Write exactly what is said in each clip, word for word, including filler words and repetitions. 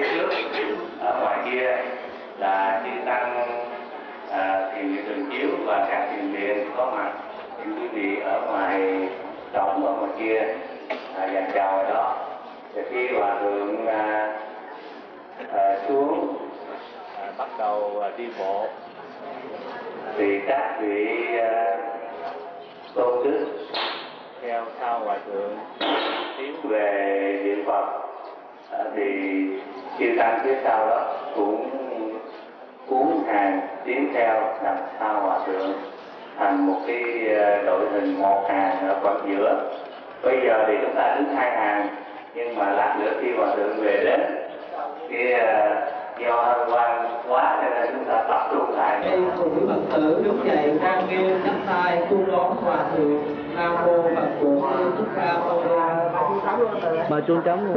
phía trước ở ngoài kia là chư tăng à, thiền tường chiếu và các thiền viện có mặt. Thì quý vị ở ngoài động ở ngoài kia à, dàn chào ở đó. Thì khi hòa thượng à, à, xuống à, bắt đầu à, đi bộ thì các vị à, tôn đức theo sau hòa thượng tiến về điện Phật. Thì chư tăng phía sau đó cũng cuốn hàng tiến theo làm sao hòa thượng thành một cái đội hình một hàng ở khoảng giữa. Bây giờ thì chúng ta đứng hai hàng, nhưng mà lát nữa khi hòa thượng về đến thì do hân hoan quá nên là chúng ta tập trung lại. Em cũng Phật tử đứng dậy ngang nghiêng chắp tay cung đón hòa thượng. Nam mô Phật Bổn Sư Thích Ca Mâu Ni. Bà chuông trống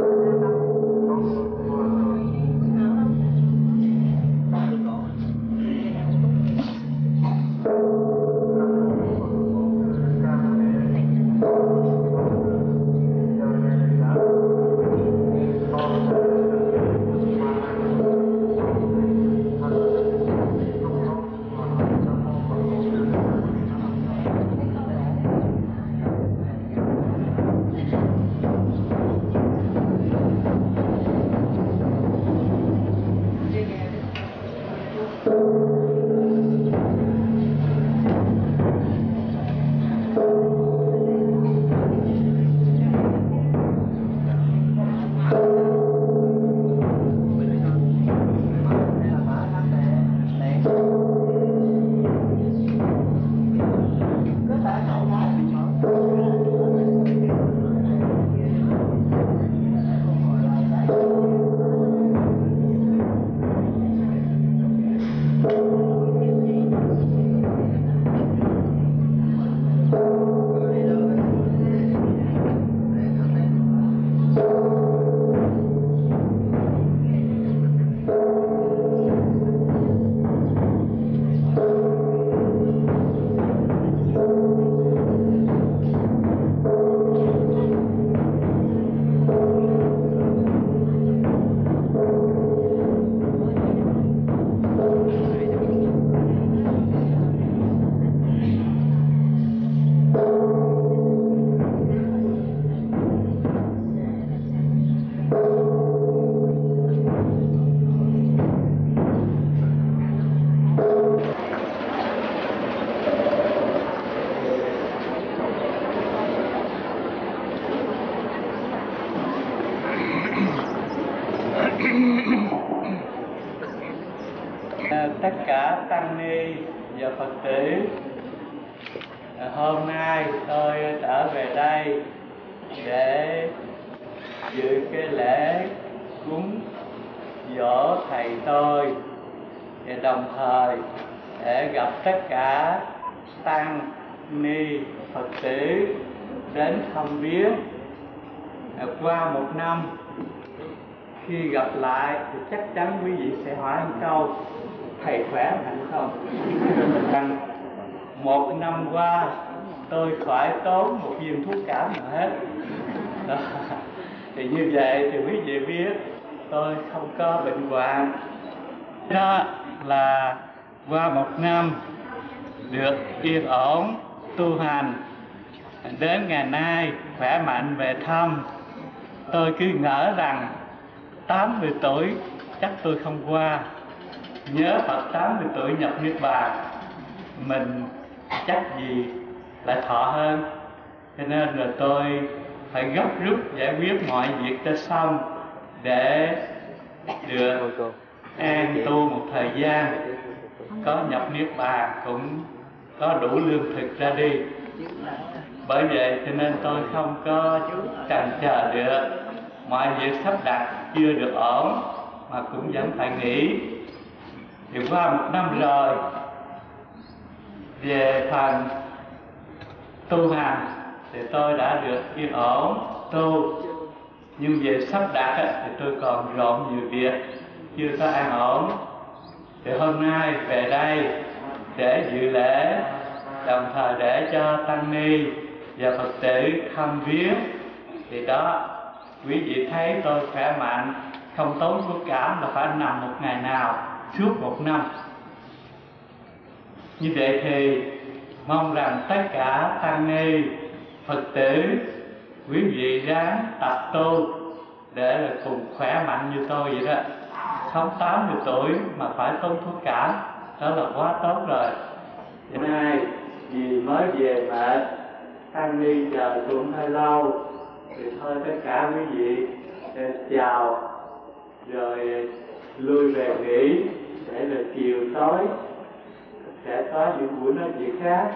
cứ ngỡ rằng tám mươi tuổi chắc tôi không qua. Nhớ Phật tám mươi tuổi nhập niết bàn, mình chắc gì lại thọ hơn. Cho nên là tôi phải gấp rút giải quyết mọi việc cho xong để được an tu một thời gian, có nhập niết bàn cũng có đủ lương thực ra đi. Bởi vậy cho nên tôi không có trần chờ được. Mọi việc sắp đặt chưa được ổn mà cũng vẫn phải nghỉ. Thì qua một năm rồi, về phần tu hành thì tôi đã được yên ổn tu. Nhưng về sắp đặt ấy, thì tôi còn rộn nhiều việc, chưa có an ổn. Thì hôm nay về đây để dự lễ, đồng thời để cho tăng ni và Phật tử thăm viếng. Thì đó, quý vị thấy tôi khỏe mạnh, không tốn thuốc cảm là phải nằm một ngày nào suốt một năm. Như vậy thì mong rằng tất cả tăng ni Phật tử quý vị ráng tập tu để là cùng khỏe mạnh như tôi vậy đó. Không tám mươi tuổi mà phải tốn thuốc cảm, đó là quá tốt rồi. Hôm nay vì mới về mệt, tăng ni chờ cũng hơi lâu, thì thôi tất cả quý vị chào rồi lui về nghỉ, để là chiều tối sẽ có những buổi nói chuyện khác.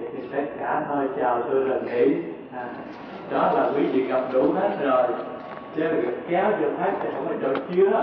Vậy thì tất cả thôi chào tôi là nghỉ. À, đó là quý vị gặp đủ hết rồi, chứ kéo vô hết thì không có chỗ chứa.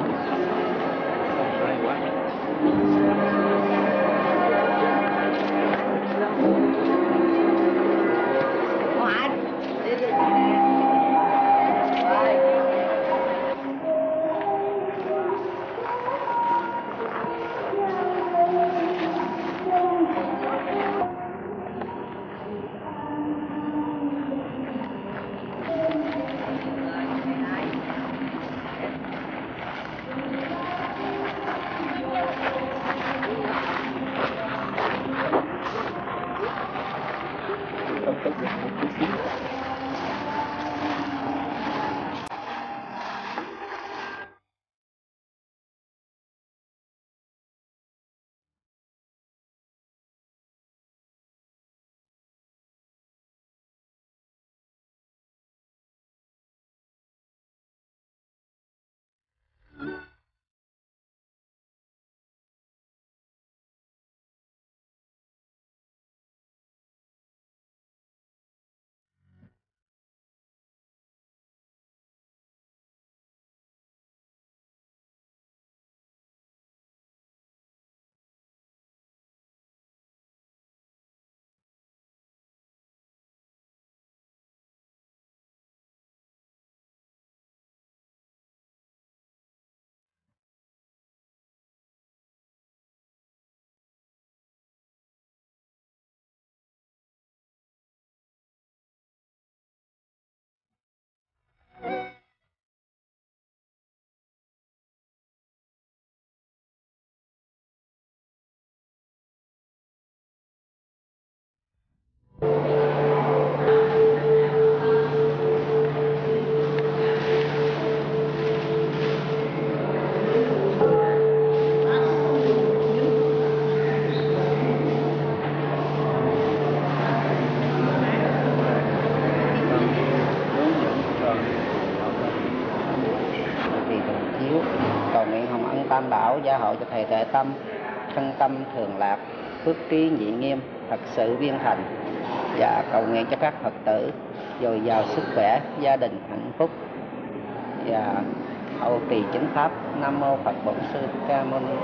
Gia hộ cho thầy Tuệ Tâm thân tâm thường lạc, phước trí nhị nghiêm, thật sự viên thành, và cầu nguyện cho các Phật tử dồi dào sức khỏe, gia đình hạnh phúc và hậu trì chính pháp. Nam mô Phật Bổn Sư Thích Ca Mâu Ni.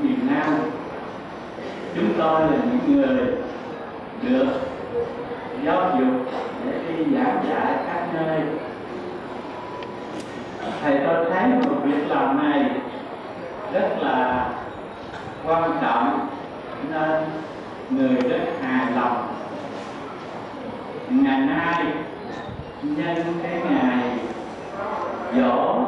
Miền Nam Chúng tôi là những người được giáo dục để đi giảng dạy các nơi. Thầy tôi thấy một việc làm này rất là quan trọng nên người rất hài lòng. Ngày nay nhân cái ngày dỗ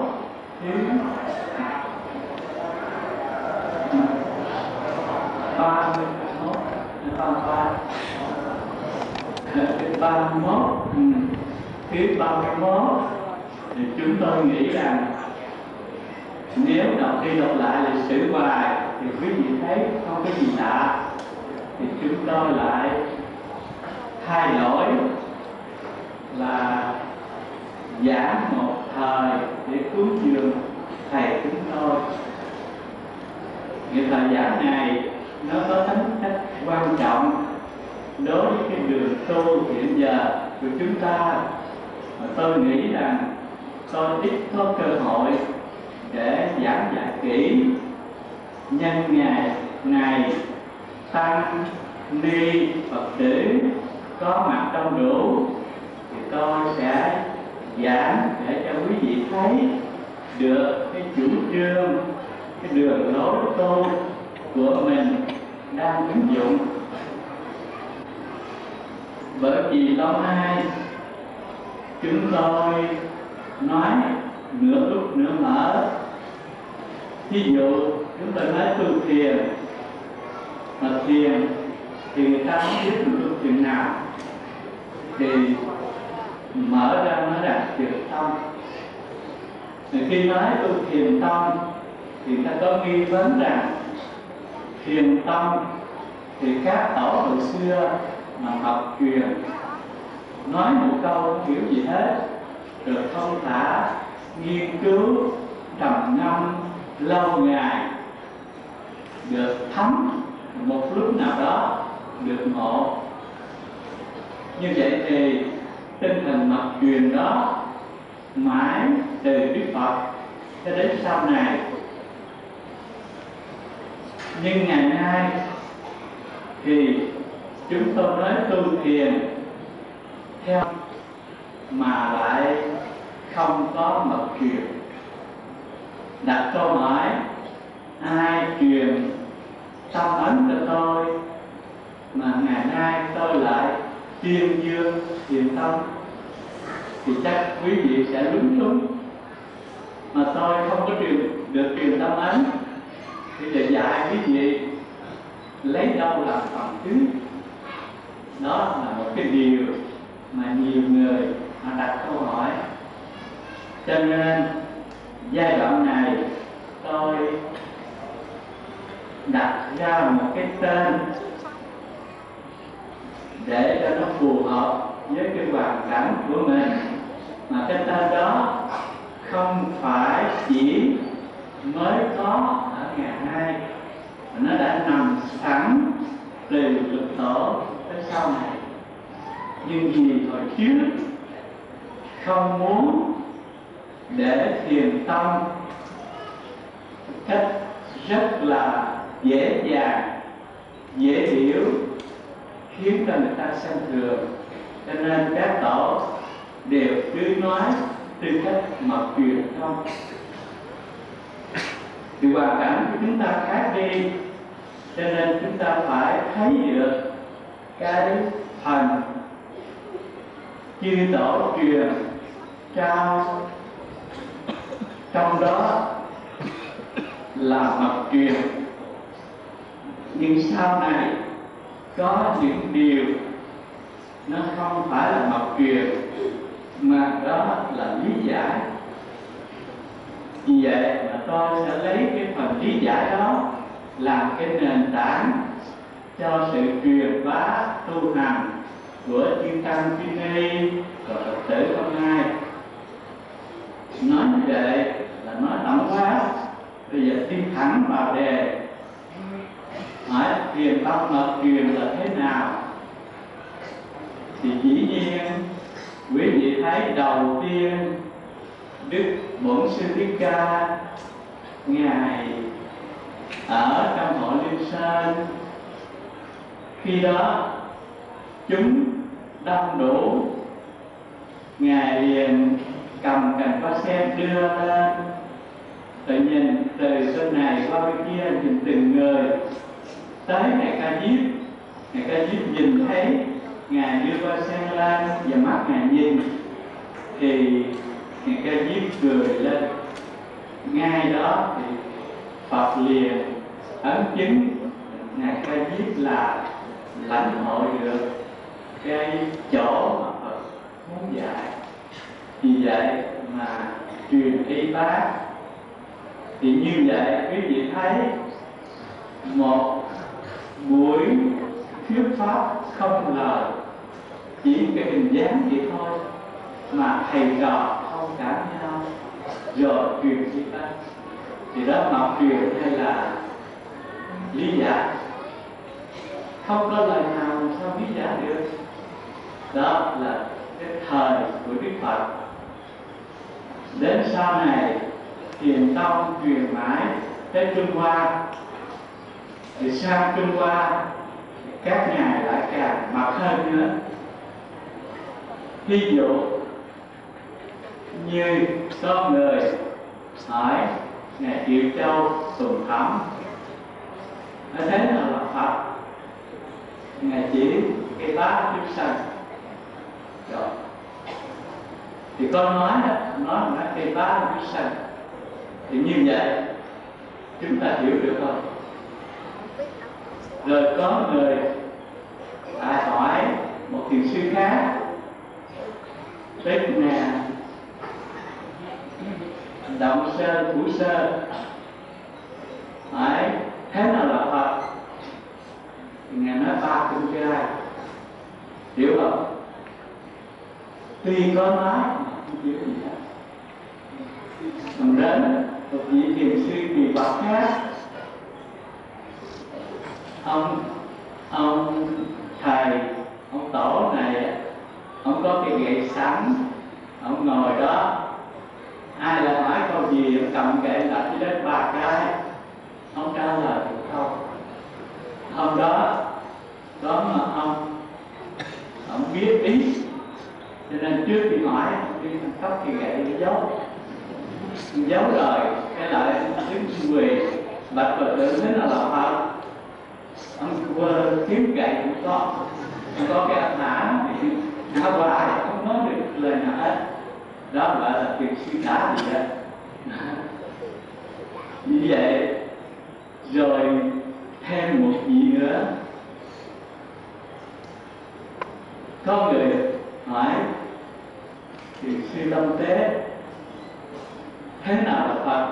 thứ ba mươi mốt ba ba ba mươi mốt thứ ba mươi mốt thì chúng tôi nghĩ rằng nếu đọc đi đọc lại lịch sử hoài thì quý vị thấy không có gì lạ, thì chúng tôi lại thay đổi là giảng một thời để cứu trường thầy chúng tôi. Những thời giảng này nó có tính cách quan trọng đối với cái đường tu hiện giờ của chúng ta, mà tôi nghĩ rằng tôi ít có cơ hội để giảng dạy kỹ nhân ngày này tăng ni Phật tử có mặt đông đủ, thì tôi sẽ giảng để cho quý vị thấy được cái chủ trương, cái đường lối tu của mình đang ứng dụng. Bởi vì lâu nay chúng tôi nói nửa lúc nửa mở. Ví dụ chúng tôi nói tu thiền, mà thiền thì người ta không biết một tu thiền nào, thì mở ra nói là thiền tông. Khi nói tu thiền tông thì ta có nghi vấn rằng thiền tông thì các tổ hồi xưa mà học truyền nói một câu không hiểu gì hết, được thông thả nghiên cứu trầm ngâm lâu ngày, được thấm một lúc nào đó được ngộ. Như vậy thì tinh thần mặc truyền đó mãi từ Đức Phật cho đến sau này. Nhưng ngày nay thì chúng tôi nói tu thiền theo mà lại không có mật truyền. Đặt câu hỏi ai truyền tâm ấn cho tôi mà ngày nay tôi lại tuyên dương thiền tông, thì chắc quý vị sẽ lúng túng. Mà tôi không có truyền được truyền tâm ấn thì để dạy quý vị lấy đâu làm phần thứ. Đó là một cái điều mà nhiều người họ đặt câu hỏi. Cho nên giai đoạn này tôi đặt ra một cái tên để cho nó phù hợp với cái hoàn cảnh của mình, mà cái tên đó không phải chỉ mới có ở ngày nay, nó đã nằm sẵn từ lực tổ tới sau này. Nhưng vì hồi trước không muốn để thiền tông cách rất là dễ dàng, dễ hiểu, khiến cho người ta xem thường, cho nên các tổ đều cứ nói tư cách mật truyền thông. Thì hoàn cảnh của chúng ta khác đi, cho nên chúng ta phải thấy được cái thành chư tổ truyền trao, trong đó là mật truyền. Nhưng sau này có những điều nó không phải là mật truyền, mà đó là lý giải. Vì vậy mà tôi sẽ lấy cái phần lý giải đó làm cái nền tảng cho sự truyền bá tu hành của chư tăng chư ni và Phật tử hôm nay. Nói như vậy là nói tổng quát. Bây giờ tiến thẳng vào đề, hỏi thiền tông mật truyền là thế nào? Thì dĩ nhiên quý vị thấy đầu tiên Đức Bổn Sư Thích Ca ngài ở trong hội Liên Sơn Khi đó chúng đông đủ, Ngài liền cầm cành hoa sen đưa lên, tự nhìn từ bên này qua bên kia, nhìn từng người. Tới Ngài Ca Diếp, Ngài Ca Diếp nhìn thấy Ngài đưa hoa sen lên và mắt Ngài nhìn, thì Ngài Ca Diếp cười lên. Ngay đó thì Phật liền ấn chứng Ngài Ca Diếp là lãnh hội được cái chỗ mà Phật muốn dạy. Vì vậy mà truyền y bác. Thì như vậy quý vị thấy một buổi thuyết pháp không lời, chỉ cái hình dáng vậy thôi mà thầy trò thông cảm nhau rồi truyền y bác. Thì đó mà truyền hay là lý giải, không có lời nào sao lý giải được. Đó là cái thời của Đức Phật. Đến sau này Thiền tông truyền mãi tới Trung Hoa, thì sang Trung Hoa các ngài lại càng mật hơn nữa. Ví dụ như có người hỏi Ngài Triệu Châu Tùng Thẩm nói thế nào là Phật, Ngài chỉ cái bát chúng sanh. Rồi thì con nói đó, nói là cái bát chúng sanh. Thì như vậy chúng ta hiểu được không? Rồi có người lại hỏi một thiền sư khác, Thích nè Động Sơn Thủ Sơn, hỏi thế nào là Phật. Ngài nói ba tương trai, hiểu không? Tuy có nói không hiểu gì hết. Mình đến một vị thiền sư kỳ vật khác, ông ông thầy ông tổ này, ông có cái gậy sẵn, ông ngồi đó, ai là hỏi câu gì ông cầm gậy đặt dưới đất ba cái, ông trả lời được không. Hôm đó đó mà ông ông biết ý, cho nên trước khi hỏi đi cấp cái gậy để giấu giấu rồi cái lại đứng quỳ bạch Phật tử thế là làm Phật. Ông quên kiếm gậy cũng có, không có cái ác hả hả hoài không nói được lời nào hết. Đó gọi là việc suy đá gì đó. Như vậy rồi thêm một gì nữa, có người hỏi thì suy tâm tế thế nào là Phật.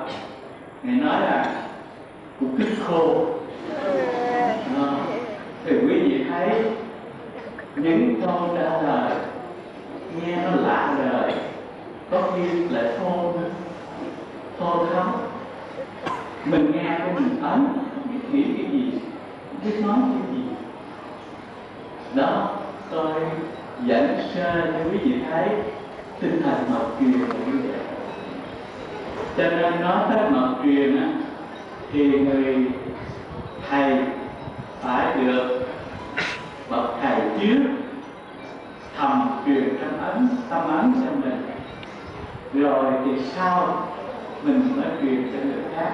Ngài nói là cục tức khô. À, thì quý vị thấy những câu trả lời nghe nó lạ đời, có khi lại thô nữa, thô thấm. Mình nghe cái mình ấn, biết nghĩ cái gì, biết nói cái gì. Đó, tôi dẫn sơ cho quý vị thấy tinh thần mật truyền như vậy. Cho nên nói tới mật truyền á, thì người thầy phải được bậc thầy trước thầm truyền trong ấn tâm ấn cho mình, rồi thì sau mình mới truyền cho người khác.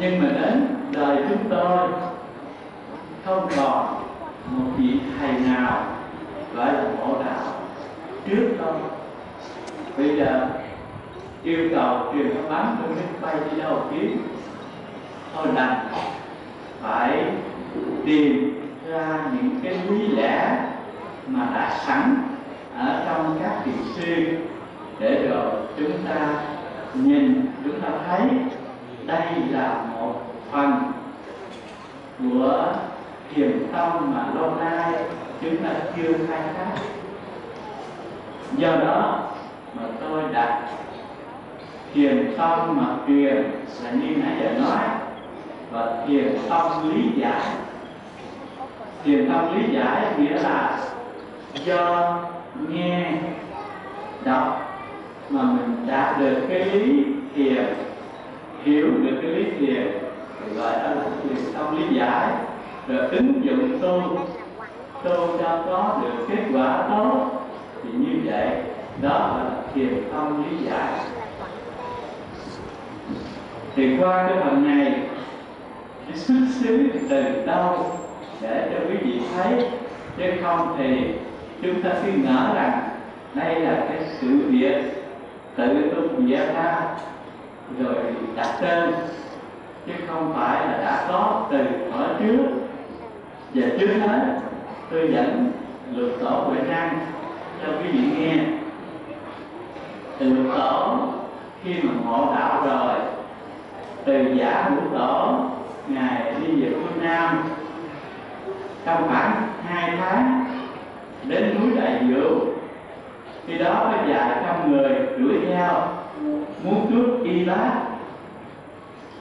Nhưng mà đến đời chúng tôi không còn một vị thầy nào gọi là mộ đạo trước đâu. Bây giờ yêu cầu truyền pháp bán tôi biết bay đi đâu kiếm, thôi đành phải tìm ra những cái quý lẽ mà đã sẵn ở trong các thiền sư, để rồi chúng ta nhìn, chúng ta thấy đây là một phần của thiền tông mà lâu nay chúng ta chưa khai thác. Do đó mà tôi đặt thiền tông mà truyền là như nãy giờ nói, và thiền tông lý giải. Thiền tông lý giải nghĩa là do nghe đọc mà mình đạt được cái lý thiền, hiểu được cái lý thiền, gọi đó là thiền tông lý giải. rồi ứng dụng tu, tu cho có được kết quả tốt, thì như vậy đó là thiền tông lý giải. Thì qua cái phần này, cái xuất xứ từ đâu để cho quý vị thấy, chứ không thì chúng ta cứ ngỡ rằng đây là cái sự việc tự tung nghĩa ra rồi đặt tên, chứ không phải là đã có từ ở trước. Và trước hết tôi dẫn luật tổ Huệ Năng cho quý vị nghe. Từ luật tổ khi mà ngộ đạo rồi, từ giả hữu tổ ngài đi về phương Nam trong khoảng hai tháng đến núi Đại Dữ. Khi đó có vài trăm người đuổi theo muốn cướp Y Bát.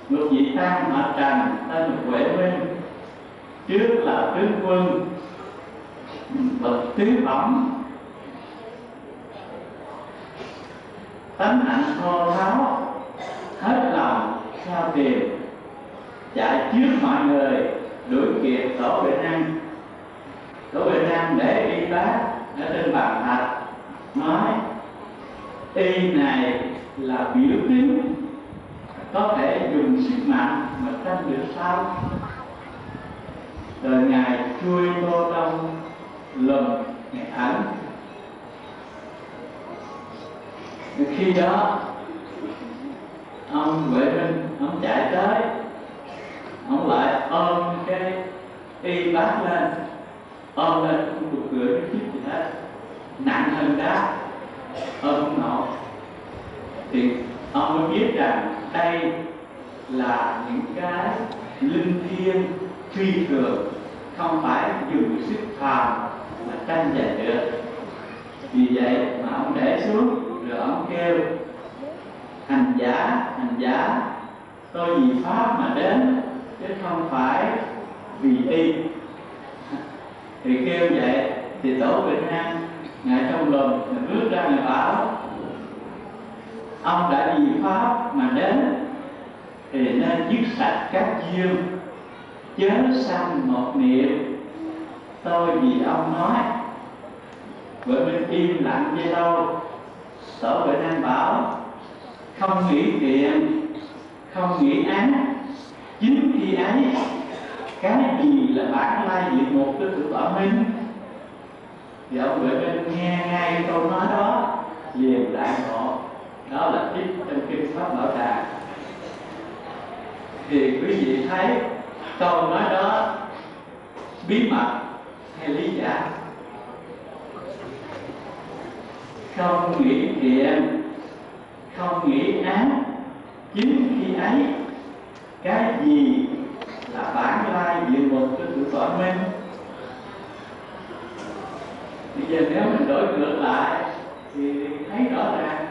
Một vị tăng ở Trần tên là Huệ Minh, trước là tướng quân bậc tứ phẩm, tánh hạnh thô tháo, hết lòng sao tìm, chạy trước mọi người đuổi kịp tổ Huệ Năng. Tổ Huệ Năng để Y Bát ở trên bàn thạch, nói y này là biểu tín, có thể dùng sức mạnh mà tranh được sao. Rồi ngài chui vô trong lùm ngài ẩn. Khi đó ông Huệ Minh ông chạy tới, ông lại ôm cái Y Bát lên, ôm lên cũng được gửi cái gì hết, nặng hơn đá, ôm không nổi. Thì ông mới biết rằng đây là những cái linh thiêng phi thường, không phải dùng sức phàm mà tranh giành được. Vì vậy mà ông để xuống rồi ông kêu: hành giả, hành giả, tôi vì pháp mà đến chứ không phải vì y. Thì kêu vậy thì tổ Huệ Năng ngài trong lòng bước ra ngài bảo: ông đã vì pháp mà đến thì nên dứt sạch các duyên, chớ sanh một niệm tôi vì ông nói. Huệ Minh im lặng dây lâu. Tổ Huệ Năng bảo: không nghĩ thiện, không nghĩ án, chính khi ấy cái gì là bản lai diện mục của tự tỏa minh. Thì ông Huệ Minh nghe ngay câu nói đó liền đại ngộ. Đó là trích trong kinh Pháp Bảo Đà. Thì quý vị thấy câu nói đó bí mật hay lý giải? Không nghĩ thiện, không nghĩ ác, chính khi ấy cái gì là bản lai diện mục của sự tỏa minh. Bây giờ nếu mình đổi ngược lại thì thấy rõ ràng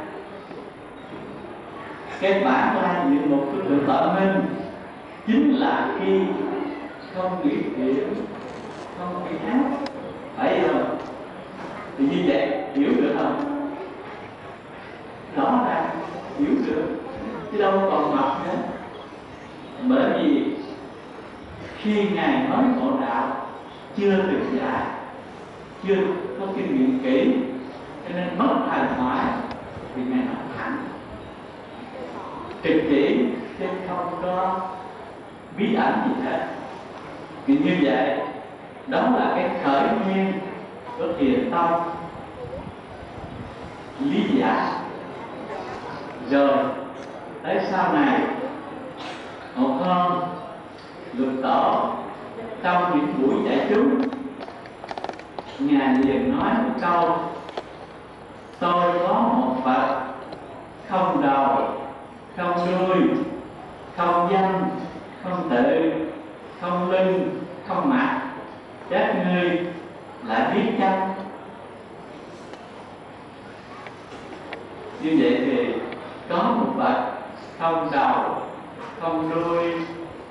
cái bản lai diện mục của sự tỏa minh chính là khi không nghĩ thiện, không nghĩ ác, phải không? Thì như vậy hiểu được không? Rõ ràng hiểu được chứ đâu còn mập nữa. Bởi vì khi ngài nói ngộ đạo chưa được dạy, chưa có kinh nghiệm kỹ, cho nên mất hài thoại thì ngài nói thẳng trực chỉ chứ không có bí ẩn gì hết. Thì như vậy đó là cái khởi nguyên của thiền tông lý giả. Rồi tới sau này một hôm luật tổ trong những buổi dạy chúng, ngài liền nói một câu: tôi có một Phật không đầu, không đuôi, không danh, không tự, không lưng, không mặt, các ngươi lại biết chăng? Như vậy thì có một Phật không đầu, không đuôi,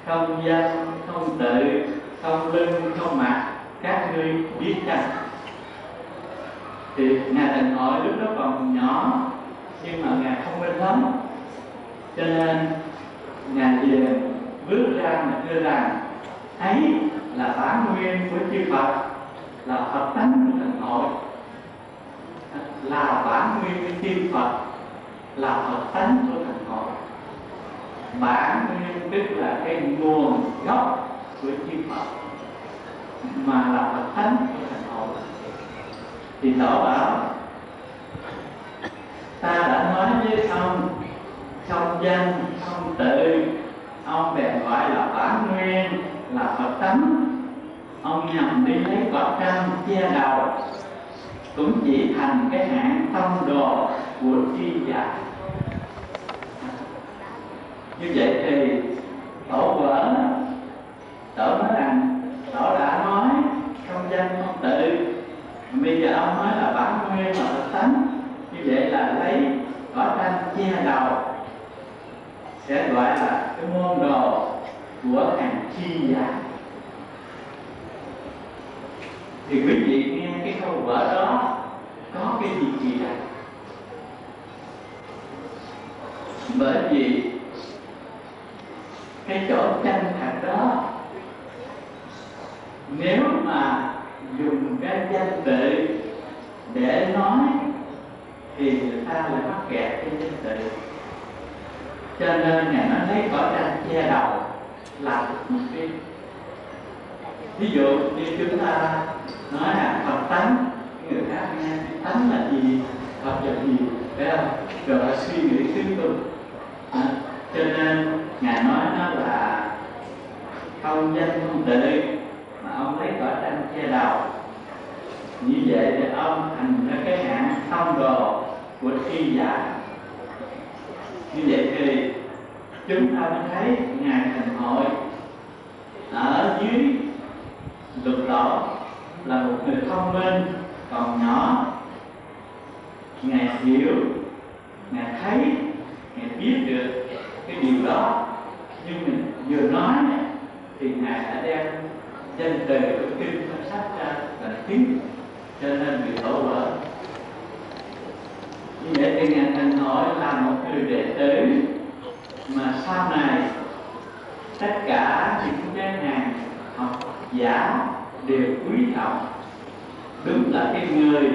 không danh, không tự, không lưng, không mặt, các ngươi biết chăng? Thì ngài Thành Hội lúc đó còn nhỏ nhưng mà ngài không minh lắm, cho nên ngài liền bước ra mà thưa rằng ấy là bản nguyên của chư Phật, là Phật tánh của Thành Hội, là bản nguyên của chư Phật, là Phật tánh của Thành Hội. Bản nguyên tức là cái nguồn gốc của chư Phật, mà là Phật tánh của Thành Hội. Thì Tổ bảo ta đã nói với ông không danh không tự, ông bèn gọi là bản nguyên, là Phật tánh. Ông nhằm đi lấy quả cam che đầu, cũng chỉ thành cái hãng tông đồ của chi giả. Như vậy thì Tổ vỡ Tổ nói rằng Tổ đã nói không danh không tự, bây giờ ông nói là bản nguyên là Phật tánh, như vậy là lấy quả cam che đầu sẽ gọi là cái môn đồ của hàng chi giả. Thì quý vị nghe cái câu vở đó có cái gì kỳ lạ? Bởi vì cái chỗ chân thật đó, nếu mà dùng cái danh tự để nói thì người ta lại mắc kẹt cái danh tự. Cho nên nhà nó lấy cỏ tranh che đầu làm một cái. Ví dụ như chúng ta nói là Phật tánh, người khác nghe tánh là gì, Phật là gì, phải không? Rồi là suy nghĩ tương tương. À, cho nên ngài nói nó là không danh không tự, mà ông lấy cỏ tranh che đầu. Như vậy thì ông thành ra cái hạng thông đồ của thi giả. Như vậy thì chúng ta mới thấy ngài Thành Hội ở dưới lục độ là một người thông minh còn nhỏ. Ngài hiểu, ngài thấy, ngài biết được cái điều đó. Nhưng mình vừa nói thì ngài đã đem danh từ của kinh và sách ra và tiếng, cho nên bị đổ vỡ. Như vậy thì ngài Thành Hội là một người đệ tử mà sau này tất cả những cái ngàn học giả đều quý trọng. Đúng là cái người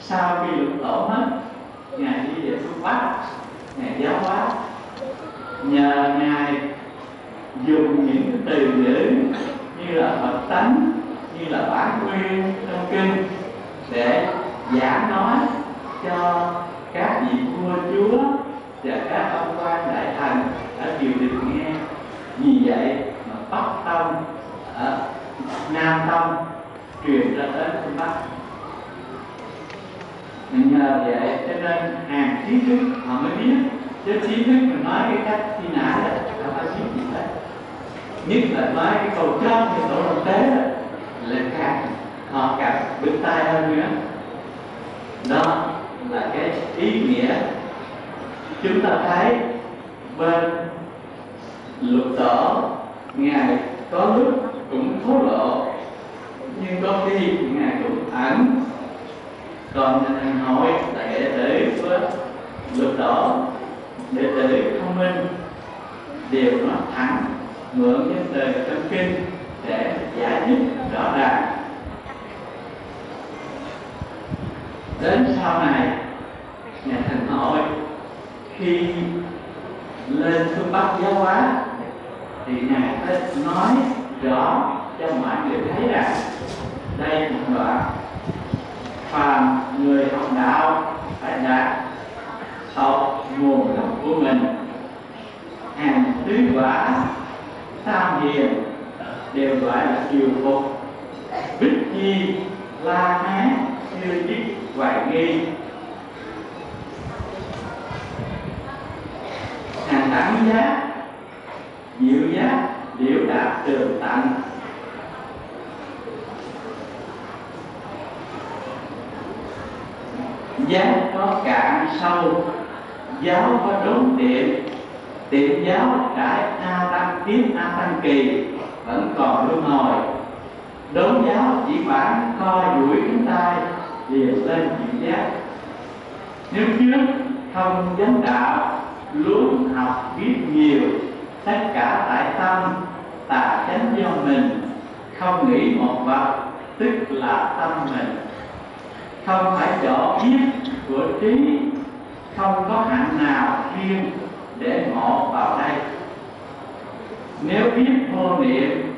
sau khi lục tổ hết, ngài đi về phương Bắc, ngài giáo hóa. Nhờ ngài dùng những từ ngữ như là Phật tánh, như là bản nguyên trong kinh để giảng nói cho các vị vua chúa và các ông quan đại thần ở triều đình nghe. Vì vậy mà Bắc tông, ở Nam tông truyền ra đến phương Bắc. Nhờ vậy cho nên hàng trí thức họ mới biết, chứ trí thức mình nói cái cách khi nãy đó là phải biết gì đấy. Nhất là nói cái cầu trong thì tổ đồng tế đó là càng họ càng bứt tai hơn nữa. Đó là cái ý nghĩa chúng ta thấy bên lục tổ ngài có lúc cũng thố lộ, nhưng có khi ngài cũng ẩn. Còn Thành Hội là đệ tử với lục tổ, đệ tử thông minh đều nói thẳng, mượn những từ trong kinh để giải thích rõ ràng. Đến sau này nhà Thành Hội khi lên phương Bắc giáo hóa thì ngài phải nói rõ cho mọi người thấy rằng đây là một đoạn phàm người học đạo phải đạt học nguồn gốc của mình. Hàng tứ quả tam hiền đều gọi là kiều phục, bích chi la hán như chiếc hoài nghi. Hàng đẳng giác, diệu giác, điệu đạt tường tận. Giác có cạn sâu, giáo có đốn điểm, tiệm giáo trải A Tăng Kiếp A Tăng Kỳ vẫn còn luân hồi. Đốn giáo chỉ bản coi đuổi cánh tay liền lên diệu giác. Nếu trước không dám đạo, luôn học biết nhiều, tất cả tại tâm tà chánh do mình, không nghĩ một vật tức là tâm mình, không phải chỗ biết của trí, không có hạnh nào chuyên để ngộ vào đây. Nếu biết vô niệm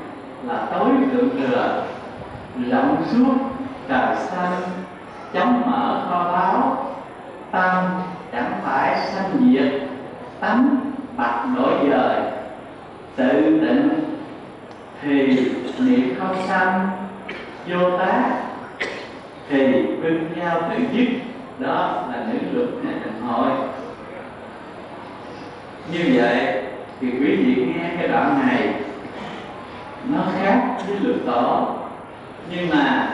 là tối thượng thừa, lộng suốt trời xanh, chóng mở kho báu, tâm chẳng phải sanh diệt, tánh bạch nổi dời, tự tịnh thì niệm không sanh, vô tác thì vinh nhau tự dứt. Đó là những luật hạnh hội. Như vậy thì quý vị nghe cái đoạn này nó khác với luật tổ, nhưng mà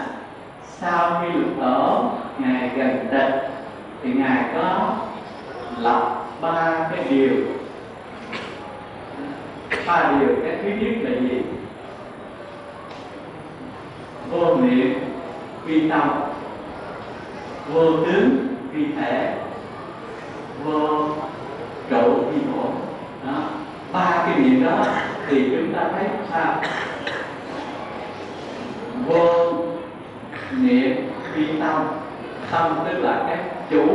sau khi luật tổ ngài gần tịch thì ngài có lập ba cái điều. Ba điều, cái thứ nhất là gì? Vô niệm quy tâm, vô tướng quy thể, vô trụ quy bổn. Đó, ba cái niệm đó thì chúng ta thấy sao? Vô niệm quy tâm, tâm tức là cái chủ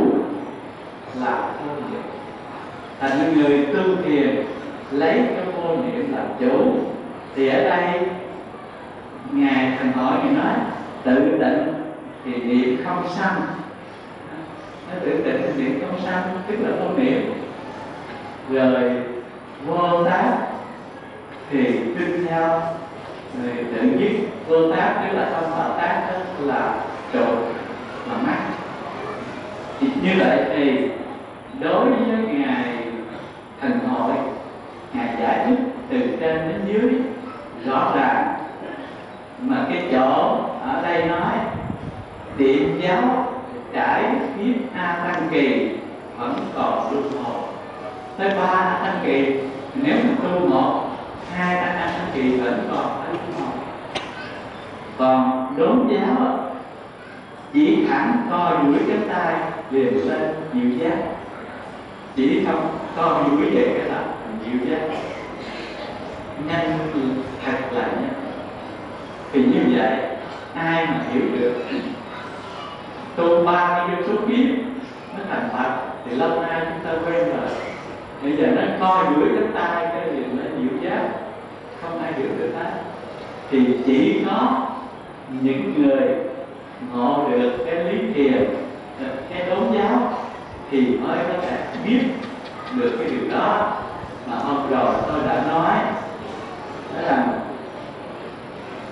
là vô niệm. Thành người tu thiền lấy cái vô niệm làm chủ. Thì ở đây ngài thành hỏi ngài nói tự định thì niệm không sanh. Nó tự định thì niệm không sanh tức là vô niệm. Rồi vô tác thì tin theo người tự dứt. Vô tác tức là không tạo tác, tức là trụ là mắt. Thì như vậy thì đối với ngài thành hội, ngài giải thích từ trên đến dưới rõ ràng. Mà cái chỗ ở đây nói điểm giáo trải tiếp A Tăng Kỳ vẫn còn luân hồi tới ba A Tăng Kỳ. Nếu mình tu một hai A Tăng Kỳ vẫn còn tới luân hồi. Còn đốn giáo chỉ thẳng co duỗi cánh tay liền lên dịu giác, chỉ không co duỗi về cái đầu dịu giác, nhanh thật là nhanh. Thì như vậy ai mà hiểu được tu ba cái vô số kiếp nó thành Phật thì lâu nay chúng ta quen rồi. Bây giờ nó coi duỗi cánh tay cái liền nó dịu giác, không ai hiểu được hết. Thì chỉ có những người ngộ được cái lý thiền, cái đốn giáo thì mới có thể biết được cái điều đó mà hôm rồi tôi đã nói. Đó là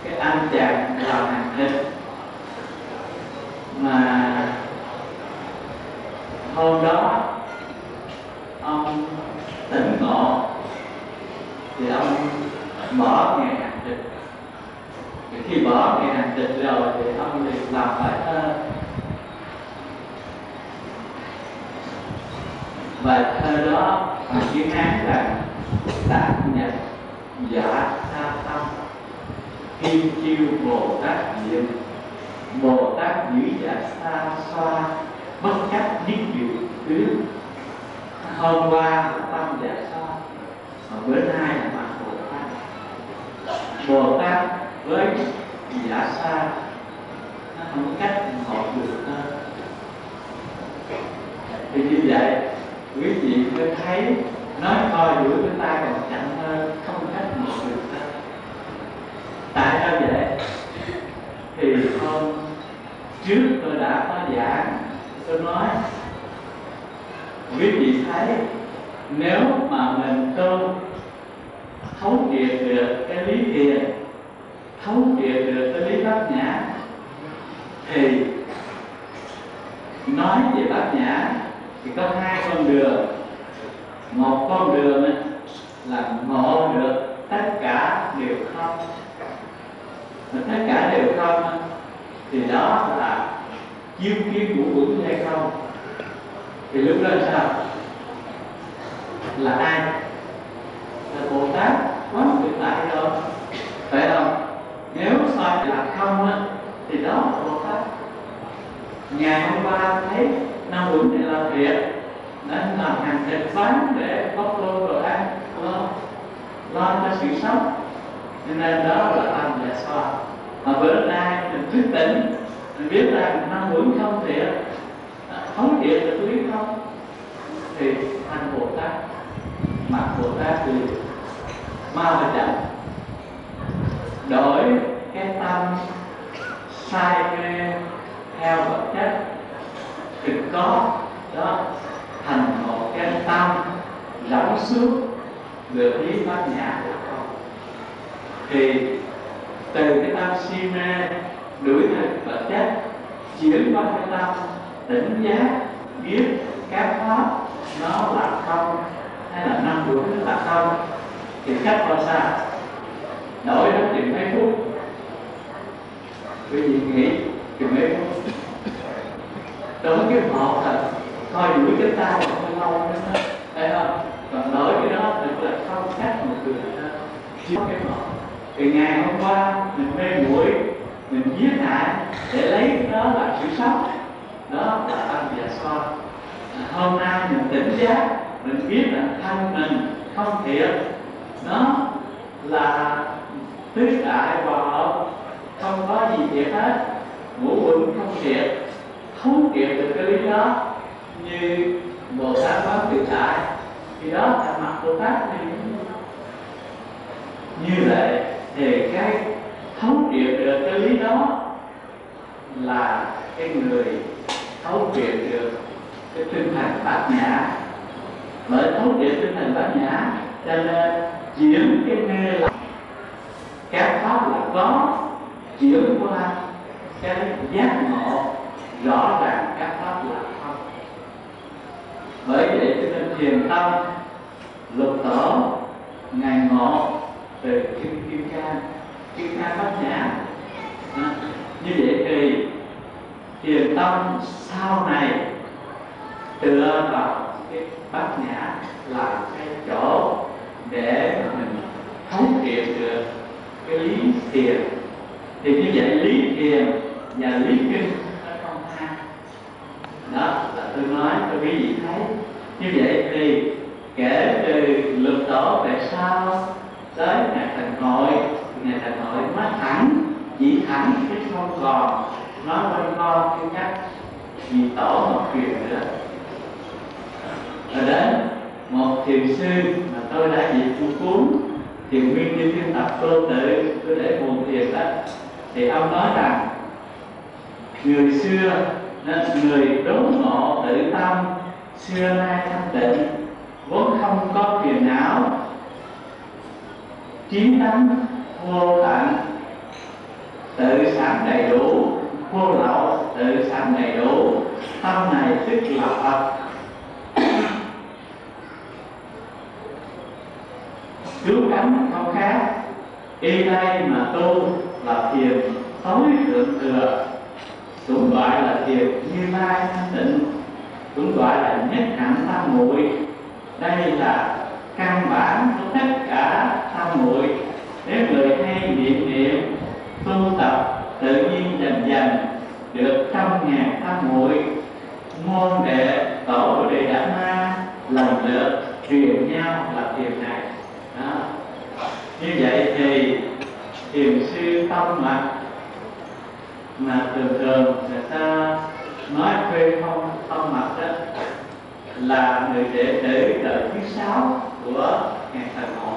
cái anh chàng làm hàng thịt mà hôm đó ông tỉnh ngộ thì ông bỏ nghề hàng thịt. Khi bỏ nghề hàng thịt rồi thì ông liền làm bài thơ. Bài thơ đó mà chiến án là tạm nhập giả tha tâm, kim chiêu Bồ Tát niệm, Bồ Tát giữ giả xa xoa, bất chấp nhất diệu tướng. Hôm qua là tâm giả xoa, mà bữa nay là mặt Bồ Tát. Bồ Tát với giả xa nó không có cách ngọt được hơn. Thì như vậy quý vị mới thấy nói coi giữa chúng ta còn chậm hơn, không cách ngọt được hơn. Tại sao vậy? Thì hôm trước tôi đã có giảng, tôi nói quý vị thấy nếu mà mình tu thấu triệt được cái lý thiền, thấu triệt được cái lý bát nhã thì nói về bát nhã thì có hai con đường. Một con đường là ngộ được tất cả đều không. Mà tất cả đều không thì đó là chiêu kiến của quẩn hay không. Thì lúc đó sao? Là ai? Là Bồ Tát quán tự tại rồi, phải không? Nếu soi là không á thì đó là Bồ Tát. Ngày hôm qua thấy năm uống này là thiệt, nên làm hàng thịt bán để bóc lô rồi ăn, lo, lo cho sự sống. Cho nên đó là tâm giả soa. Mà bữa nay mình thức tỉnh, mình biết rằng năm muốn không thiện, không thiện là quý không, thì thành Bồ Tát, mặt Bồ Tát thì mau và chậm, đổi cái tâm sai mê theo vật chất thực có đó thành một cái tâm lắng suốt được lý bát nhã của con. Thì từ cái tâm si mê đuổi thực vật chất chuyển qua cái tâm tỉnh giác biết các pháp nó là không hay là năng lượng là không, thì cách qua xa đổi nó chừng mấy phút. Quý vị nghĩ chừng mấy phút đối cái một là coi đuổi cái ta là không lâu nữa đó, thấy không? Còn đối cái đó thì là không khác một người đó. Chứ cái một thì ngày hôm qua mình mê muội, mình giết hại để lấy đó là sự sống, đó là tâm giả soa. Hôm nay mình tỉnh giác, mình biết là thân mình không thiện, nó là tứ đại hòa hợp, không có gì thiệt hết, ngũ quẩn không thiệt, không thiệt được cái lý đó như Bồ Tát Quán Tự Tại, thì đó là mặt Bồ Tát thì như vậy. Thì cái thấu triệt được cái lý đó là cái người thấu triệt được cái tinh thần bát nhã. Bởi thấu triệt tinh thần bát nhã cho nên chuyển cái mê là các pháp là có, chuyển qua cái giác ngộ rõ ràng các pháp là không. Bởi vậy cho nên thiền tâm lục tổ ngày ngộ từ kim kim cang kim cang bát nhã. À, như vậy thì thiền tâm sau này tựa vào cái bát nhã là cái chỗ để mình thấu triệt được cái lý thiền. Thì như vậy lý thiền và lý kinh nó không hai. Đó là tôi nói cho quý vị thấy. Như vậy thì kể từ lục tổ về sau tới ngày thành hội, ngày thành hội mắt thẳng chỉ thẳng chứ không còn nói quanh co cái cách vì tổ học truyền nữa. Rồi đến một thiền sư mà tôi đã dịp cung cuốn thiền nguyên như thiên tập Cơ Tự, tôi để buồn thiền đó, thì ông nói rằng người xưa người đốn ngộ tự tâm xưa nay thanh tịnh vốn không có phiền não, chín đắng vô tận tự sẵn đầy đủ, vô lậu tự sẵn đầy đủ, tâm này tức là Phật. Cứu cánh không khác, y đây mà tu là thiền tối thượng thừa, cũng gọi là thiền Như Lai thanh tịnh, cũng gọi là nhất hạnh tam muội. Đây là căn bản của tất cả tam muội. Nếu người hay niệm niệm tu tập, tự nhiên dần dần được trăm ngàn tam muội. Môn đệ tổ Đề Đà Ma lần lượt truyền nhau là thiền này. Đó. Như vậy thì thiền sư tâm mặt mà thường thường người ta nói quê không tâm mặt đó là người đệ tử đời thứ sáu của ngài Thành Hộ.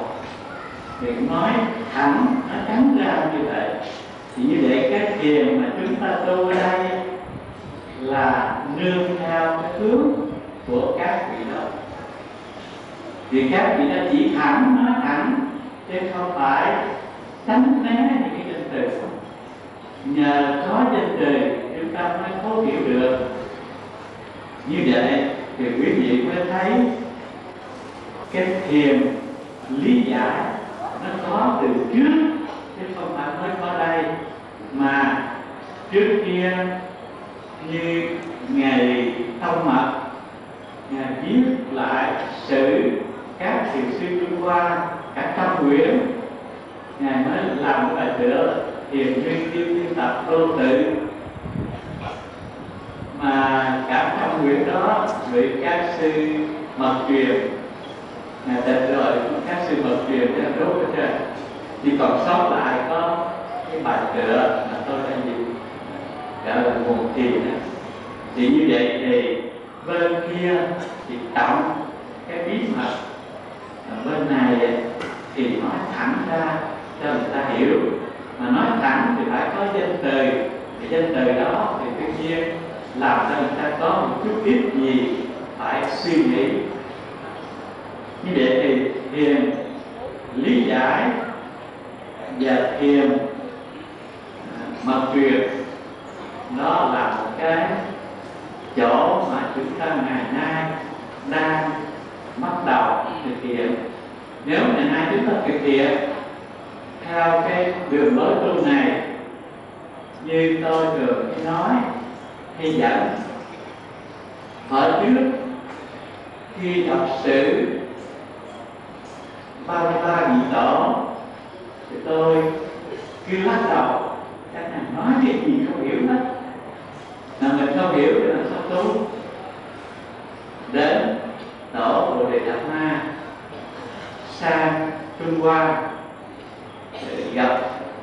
Đừng nói thẳng, nó trắng ra như vậy. Thì như vậy cái thiền mà chúng ta tu đây là nương theo cái hướng của các vị đó. Vì các vị đã chỉ thẳng, nói thẳng, chứ không phải tránh né những cái danh từ. Nhờ có danh từ chúng ta mới thấu hiểu được. Như vậy thì quý vị mới thấy cái thiền lý giải nó có từ trước, chứ không phải mới có đây. Mà trước kia như ngày Tông Mật, ngài viết lại sự các thiền sư Trung Hoa, các Tâm Nguyễn, ngài mới làm một bài tựa thiền nguyên thiên tập Cơ Tự. Mà cả Tâm Nguyễn đó bị các sư Mật Truyền, ngài tịch rồi các sư Mật Truyền đã đốt hết trơn. Vì còn sót lại có cái bài cửa là tôi đã dùng gọi là nguồn tiền. Chỉ như vậy thì bên kia thì trọng cái bí mật, bên này thì nói thẳng ra cho người ta hiểu. Mà nói thẳng thì phải có danh từ, thì danh từ đó thì tự nhiên làm cho người ta có một chút ít gì phải suy nghĩ. Như vậy thì thiền lý giải và thiền mật truyền nó là một cái chỗ mà chúng ta ngày nay đang bắt đầu thực hiện. Nếu ngày nay chúng ta thực hiện theo cái đường lối tu này, như tôi thường nói hay dẫn ở trước, khi đọc sử ba mươi ba vị tổ thì tôi cứ lắc đầu, các ngài nói cái gì không hiểu hết, là mình không hiểu thì là sao tu. Đến tổ Bồ Đề Đạt Ma sang Trung Hoa để gặp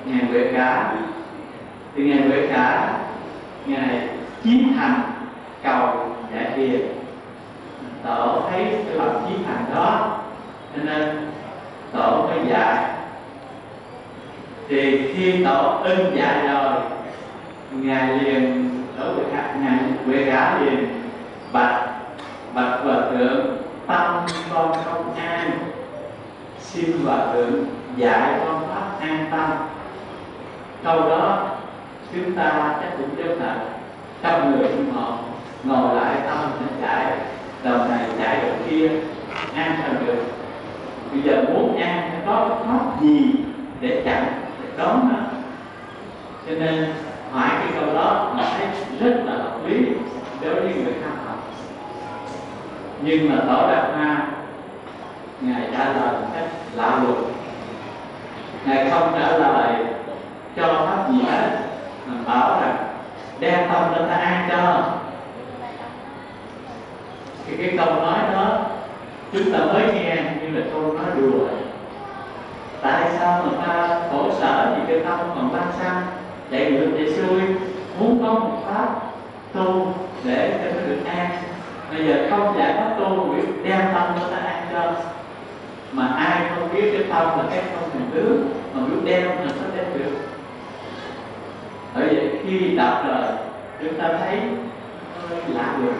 ngài Huệ Khả, thì ngài Huệ Khả ngài chiến thành cầu Đại Hiền. Tổ thấy cái lòng chiến thành đó cho nên tổ mới dạy. Thì khi tổ ưng dạy rồi, ngài liền tổ ngài Huệ Khả liền bạch bạch hòa thượng, tâm con không an, xin hòa thượng dạy con pháp an tâm. Câu đó chúng ta chắc cũng rất là trong người sinh hoạt, ngồi lại tâm nó chạy đầu này chạy đầu kia, an thành được. Bây giờ muốn an nó có pháp gì để chặn để đón nó, cho nên hỏi cái câu đó mình thấy rất là hợp lý đối với người tham học. Nhưng mà tổ Đạt Ma ngài trả lời một cách lạ lùng, ngài không trả lời cho pháp gì hết, mình bảo rằng đem tâm lên ta an cho. Thì cái câu nói đó chúng ta mới nghe như là câu nói đùa. Tại sao mà ta khổ sở vì cái tâm còn ban sang chạy ngược chạy xuôi, muốn có một pháp tu để cho nó được an, bây giờ không giải pháp tu đem tâm lên ta an cho. Mà ai không biết cái tâm là cái không thành tướng, mà biết đem là nó đem được. Bởi vậy khi đọc rồi chúng ta thấy hơi lạ lùng,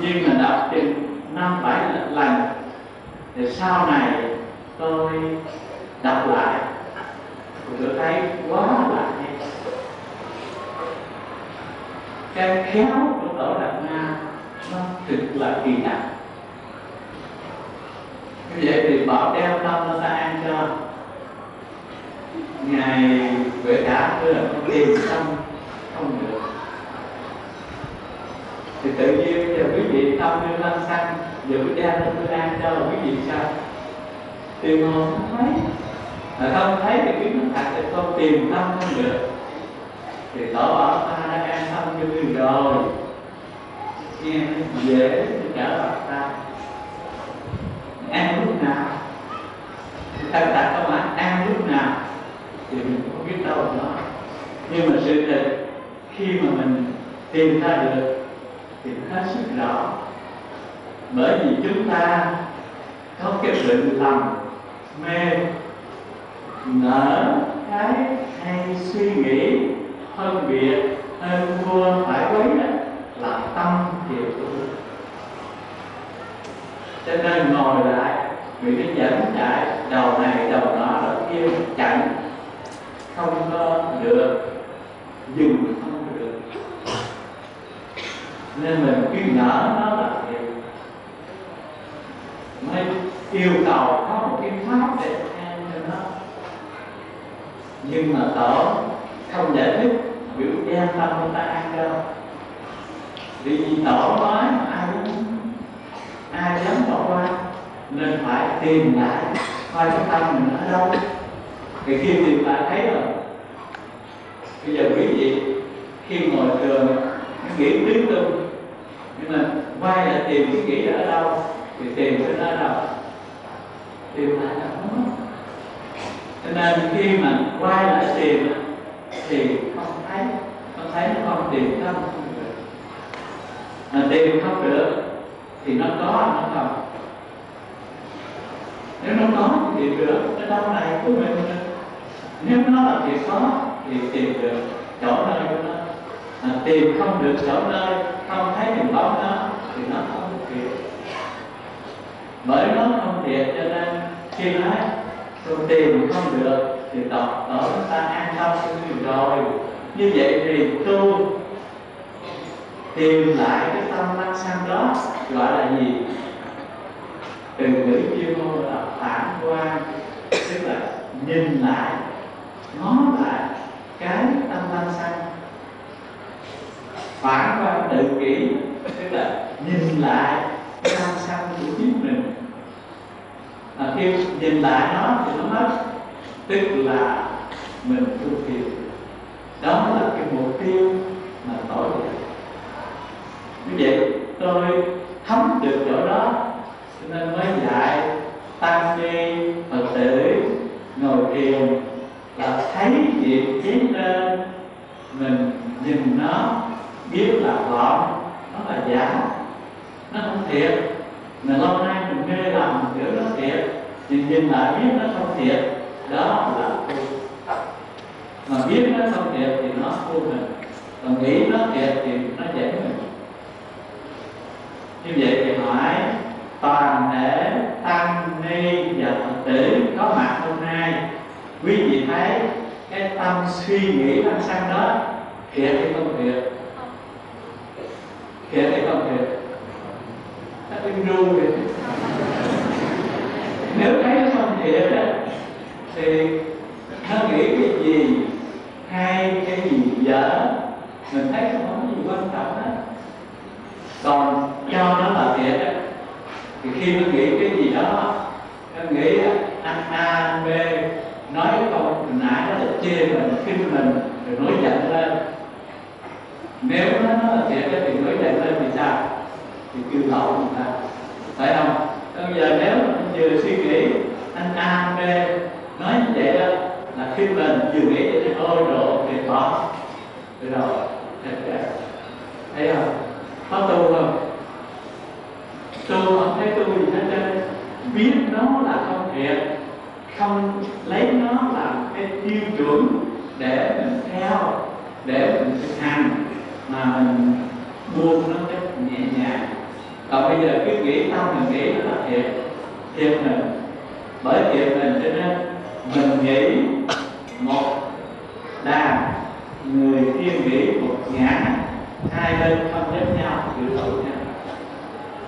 nhưng mà đọc chừng năm bảy lần thì sau này tôi đọc lại tôi thấy quá là hay. Cái khéo của tổ Đạt Ma nó thật là kỳ lạ. Như vậy thì bảo đeo tâm nó ta ăn cho, ngài Huệ Khả tôi là không tìm xong không được. Thì tự nhiên giờ quý vị tâm như lăng xăng, giờ quý đeo tâm như lăng cho là quý vị sao? Tìm hồn không thấy, mà không thấy thì quý vị thật thì không tìm tâm không được. Thì tổ bảo ta đã an tâm cho quý rồi, nghe dễ trở lại ta an lúc nào. Ta đặt câu hỏi an lúc nào thì mình không biết đâu nó. Nhưng mà sự thật khi mà mình tìm ra được thì hết sức rõ. Bởi vì chúng ta có cái sự lầm mê nở cái hay suy nghĩ phân biệt hơn vua phải quấy đó là tâm thiểu của. Cho nên ngồi lại vì cái dẫn chạy đầu này đầu nọ đầu kia chặn không có được, dừng không được, nên mình cứ ngỡ nó là thiệt. Mới yêu cầu có một cái pháp để an cho nó, nhưng mà tổ không giải thích biểu đem tâm người ta an đâu. Vì tổ nói ai cũng ai dám bỏ qua, nên phải tìm lại coi cái tâm mình ở đâu. Thì khi tìm lại thấy rồi, bây giờ quý vị khi ngồi thường nó nghĩ tiếng tung, nhưng mà quay lại tìm cái nghĩ ở đâu thì tìm cái đó đâu, tìm lại là không. Cho nên khi mà quay lại tìm thì không thấy, không thấy không tìm không được. Mà tìm không được thì nó có nó không. Nếu nó có thì được, cái đau này của mình. Nếu nó là việc có thì tìm được chỗ nơi của nó. Mà tìm không được chỗ nơi, không thấy đường bóng nó thì nó không thiệt. Bởi nó không thiệt cho nên khi nói tôi tìm không được thì đọc đó ta an tâm như rồi. Như vậy thì tu tìm lại cái tâm năng sang đó gọi là gì? Từ ngữ chuyên môn là phản quan, tức là nhìn lại, ngó lại cái tâm năng sang. Phản quan tự kỷ, tức là nhìn lại cái năng sang của chính mình. Mà khi nhìn lại nó thì nó mất, tức là mình tu thiền. Đó là cái mục tiêu mà tôi được. Như vậy tôi thấm được chỗ đó nên mới dạy tăng ni Phật tử ngồi thiền là thấy việc chiến lên mình nhìn nó biết là vọng, nó là giả, nó không thiệt. Mà lâu nay mình mê làm mình hiểu nó thiệt, nhìn nhìn lại biết nó không thiệt, đó là tu. Mà biết nó không thiệt thì nó tu mình, còn nghĩ nó thiệt thì nó dễ mình. Như vậy thì hỏi toàn thể tăng ni và Phật tử có mặt hôm nay, quý vị thấy cái tâm suy nghĩ năng sang đó thiệt hay không thiệt? Thiệt hay không thiệt? Các em ru vậy. Nếu thấy nó không thiệt thì nó nghĩ cái gì hay, cái gì dở, mình thấy không có gì quan trọng đó. Còn cho nó là thiệt đó, thì khi nó nghĩ cái gì đó, nó nghĩ ăn A, B, nói cái câu hồi nãy nó chê mình, khinh mình, rồi nói giận lên. Nếu nó nói là thiệt đó, thì nói giận lên thì sao? Thì kêu lậu người ta, phải không? Bây giờ nếu anh vừa suy nghĩ anh A, B, nói như vậy đó, là khinh mình vừa nghĩ thì ôi rồi, thì bỏ. Rồi rồi, thấy không? Có tu không? Tu không thấy tu gì hết trơn. Biết nó là không thiệt, không lấy nó làm cái tiêu chuẩn để mình theo, để mình thực hành, mà mình buông nó cách nhẹ nhàng. Còn bây giờ cứ nghĩ tâm mình nghĩ nó là thiệt, thiệt mình. Bởi thiệt mình cho nên mình nghĩ một đàn, người kia nghĩ một ngã, hai bên không giống nhau giữa lỗi nhau.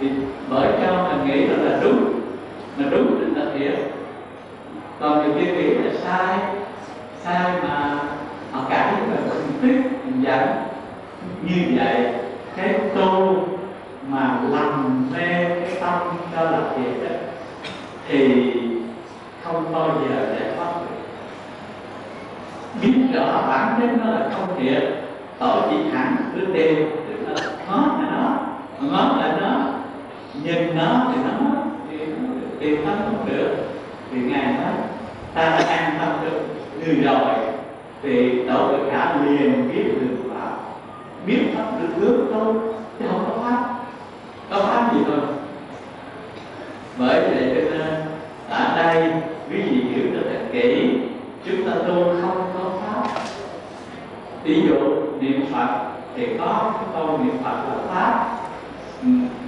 Thì bởi cho mình nghĩ đó là đúng, mà đúng thì là thiệt, còn người kia nghĩ là sai, sai mà họ cảm thấy mình không thích, mình giận. Như vậy cái tu mà làm mê cái tâm cho là thiệt đó, thì không bao giờ giải thoát được. Biết rõ bản chất nó là không thiệt, tổ chỉ thẳng cứ đều, tức là ngót là nó, ngót là nó, nhìn nó thì nó mất, thì nó được, tìm nó không được, thì ngày đó ta đã an tâm được như rồi, thì tổ tự cả liền biết được vào, biết pháp được nước thôi, chứ không có pháp, có pháp gì thôi. Bởi vậy cho nên ở đây quý vị hiểu được thật kỹ, chúng ta tu không có pháp. Ví dụ niệm Phật thì có cái câu niệm Phật là pháp,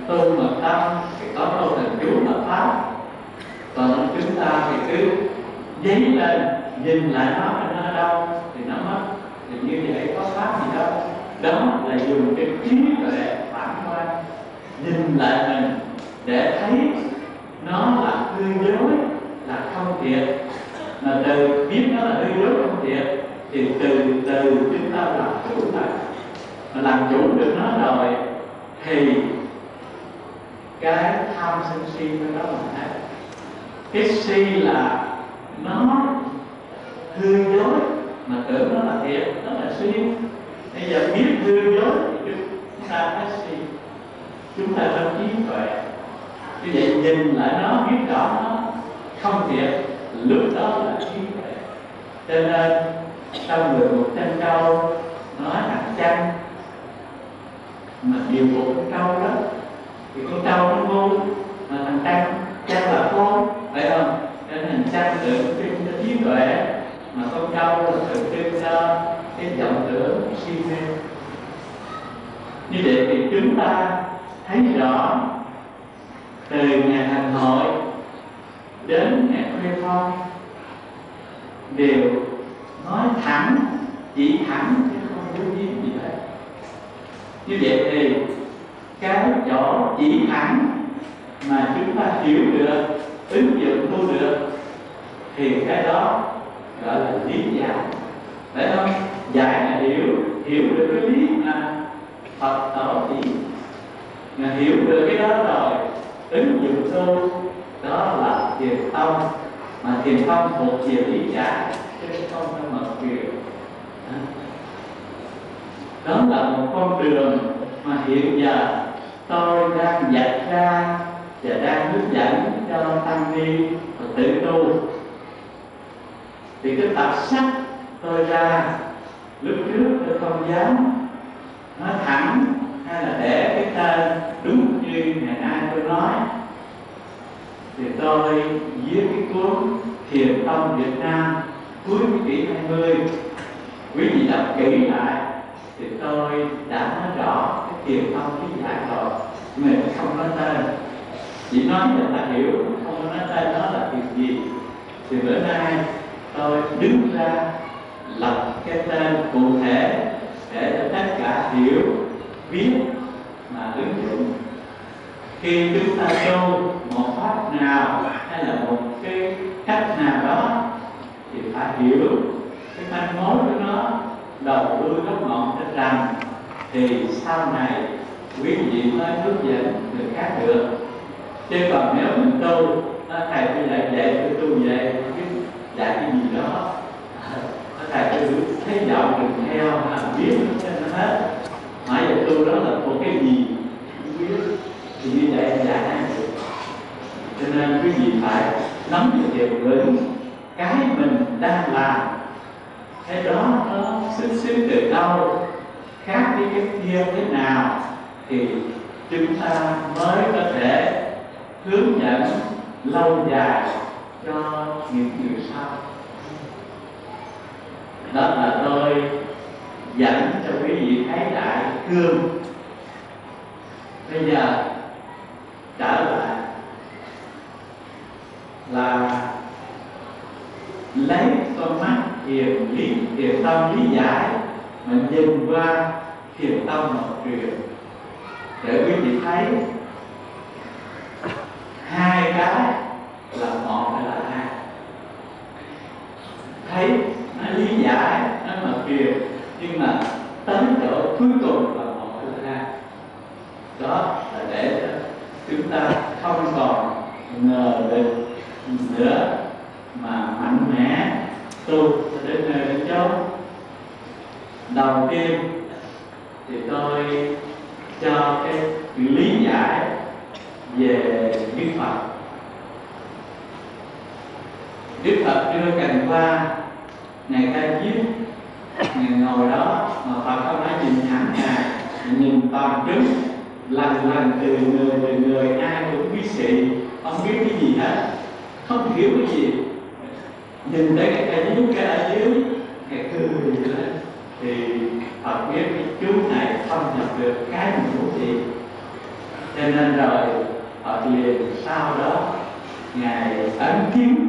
tu mật tâm thì có câu thần chú là pháp. Còn chúng ta thì cứ dấy lên nhìn lại nó nó đâu thì nó mất, thì như vậy có pháp gì đâu. Đó là dùng cái trí tuệ phản quan nhìn lại mình để thấy nó là hư dối, là không thiệt. Mà từ biết nó là hư dối không thiệt thì từ từ chúng ta làm chủ lại. Mà làm chủ được nó rồi thì cái tham sân si nó đó là hết. Cái si là nó hư dối mà tưởng nó là thiệt, nó là si. Bây giờ biết hư dối thì chúng ta hết si, chúng ta có trí tuệ. Như vậy nhìn lại nó biết rõ nó không thiệt, lúc đó là trí tuệ. Cho nên sau người một trăm câu nói hàng trăm, mà điều một con trâu đó thì con trâu nó vui, mà thằng trăm trăm là khôn, phải không? Nên thằng trăm tượng trưng cho trí tuệ, mà con trâu là tượng trưng cho cái vọng tưởng si mê. Như vậy thì chúng ta thấy rõ từ ngày hành hội đến ngày khuya phong đều nói thẳng, chỉ thẳng chứ không giấu giếm gì hết. Như vậy thì cái chỗ chỉ thẳng mà chúng ta hiểu được, ứng dụng tu được thì cái đó gọi là lý giải, phải không? Giải là hiểu, hiểu được cái lý mà Phật tổ chỉ, mà hiểu được cái đó rồi ứng dụng tu, đó là thiền tông. Mà thiền tông một chiều lý giải chứ không phải một chiều. Đó là một con đường mà hiện giờ tôi đang dạy ra và đang hướng dẫn cho tăng ni và tự tu. Thì cái tập sách tôi ra lúc trước tôi không dám nói thẳng hay là để cái tên đúng như ngày nay tôi nói, thì tôi viết cái cuốn Thiền Tông Việt Nam cuối thế kỷ hai mươi. Quý vị đọc kỹ lại thì tôi đã nói rõ cái thiền tông lý giải rồi, nhưng mà không nói tên, chỉ nói cho ta hiểu, không nói tên đó là điều gì. Thì bữa nay tôi đứng ra lập cái tên cụ thể để cho tất cả hiểu, biết mà ứng dụng. Khi chúng ta tu một pháp nào hay là một cái cách nào đó thì phải hiểu cái manh mối của nó, đầu đuôi gốc ngọn trên rành, thì sau này quý vị mới hướng dẫn được các được. Chứ còn nếu mình tu thầy tôi dạy vậy, tôi tu vậy, tôi dạy cái gì đó, thầy tôi thấy giọng được theo mà biết nó hết, hỏi về tu đó là một cái gì không biết, thì như vậy dạy ai được. Cho nên quý vị phải nắm được điều vững cái mình đang làm, cái đó nó xuất xứ từ đâu, khác với cái kia thế nào, thì chúng ta mới có thể hướng dẫn lâu dài cho những người sau. Đó là tôi dẫn cho quý vị thấy lại gương. Bây giờ trở lại là lấy con mắt thiền lý, thiền tông lý giải mình nhìn qua thiền tông học truyền, để quý vị thấy hai cái là một hay là hai. Thấy nó lý giải, nó học truyền, nhưng mà tới chỗ cuối cùng là một hay là hai. Đó là để chúng ta không còn ngờ được nữa mà mạnh mẽ tu cho đến nơi đến chốn. Đầu tiên thì tôi cho cái lý giải về Đức Phật. Đức Phật đưa cành qua, Ngài ca diếp, Ngài ngồi đó mà Phật không nói, nhìn thẳng Ngài, nhìn toàn trứng, lành lành từ người từ người, ai cũng quý sĩ, không biết cái gì hết, không hiểu cái gì. Nhìn thấy cái cây dưới, cái ở dưới, cái cười gì đó, thì Phật biết cái chú này không nhập được cái mình muốn gì. Cho nên rồi Phật liền sau đó Ngài ấn chứng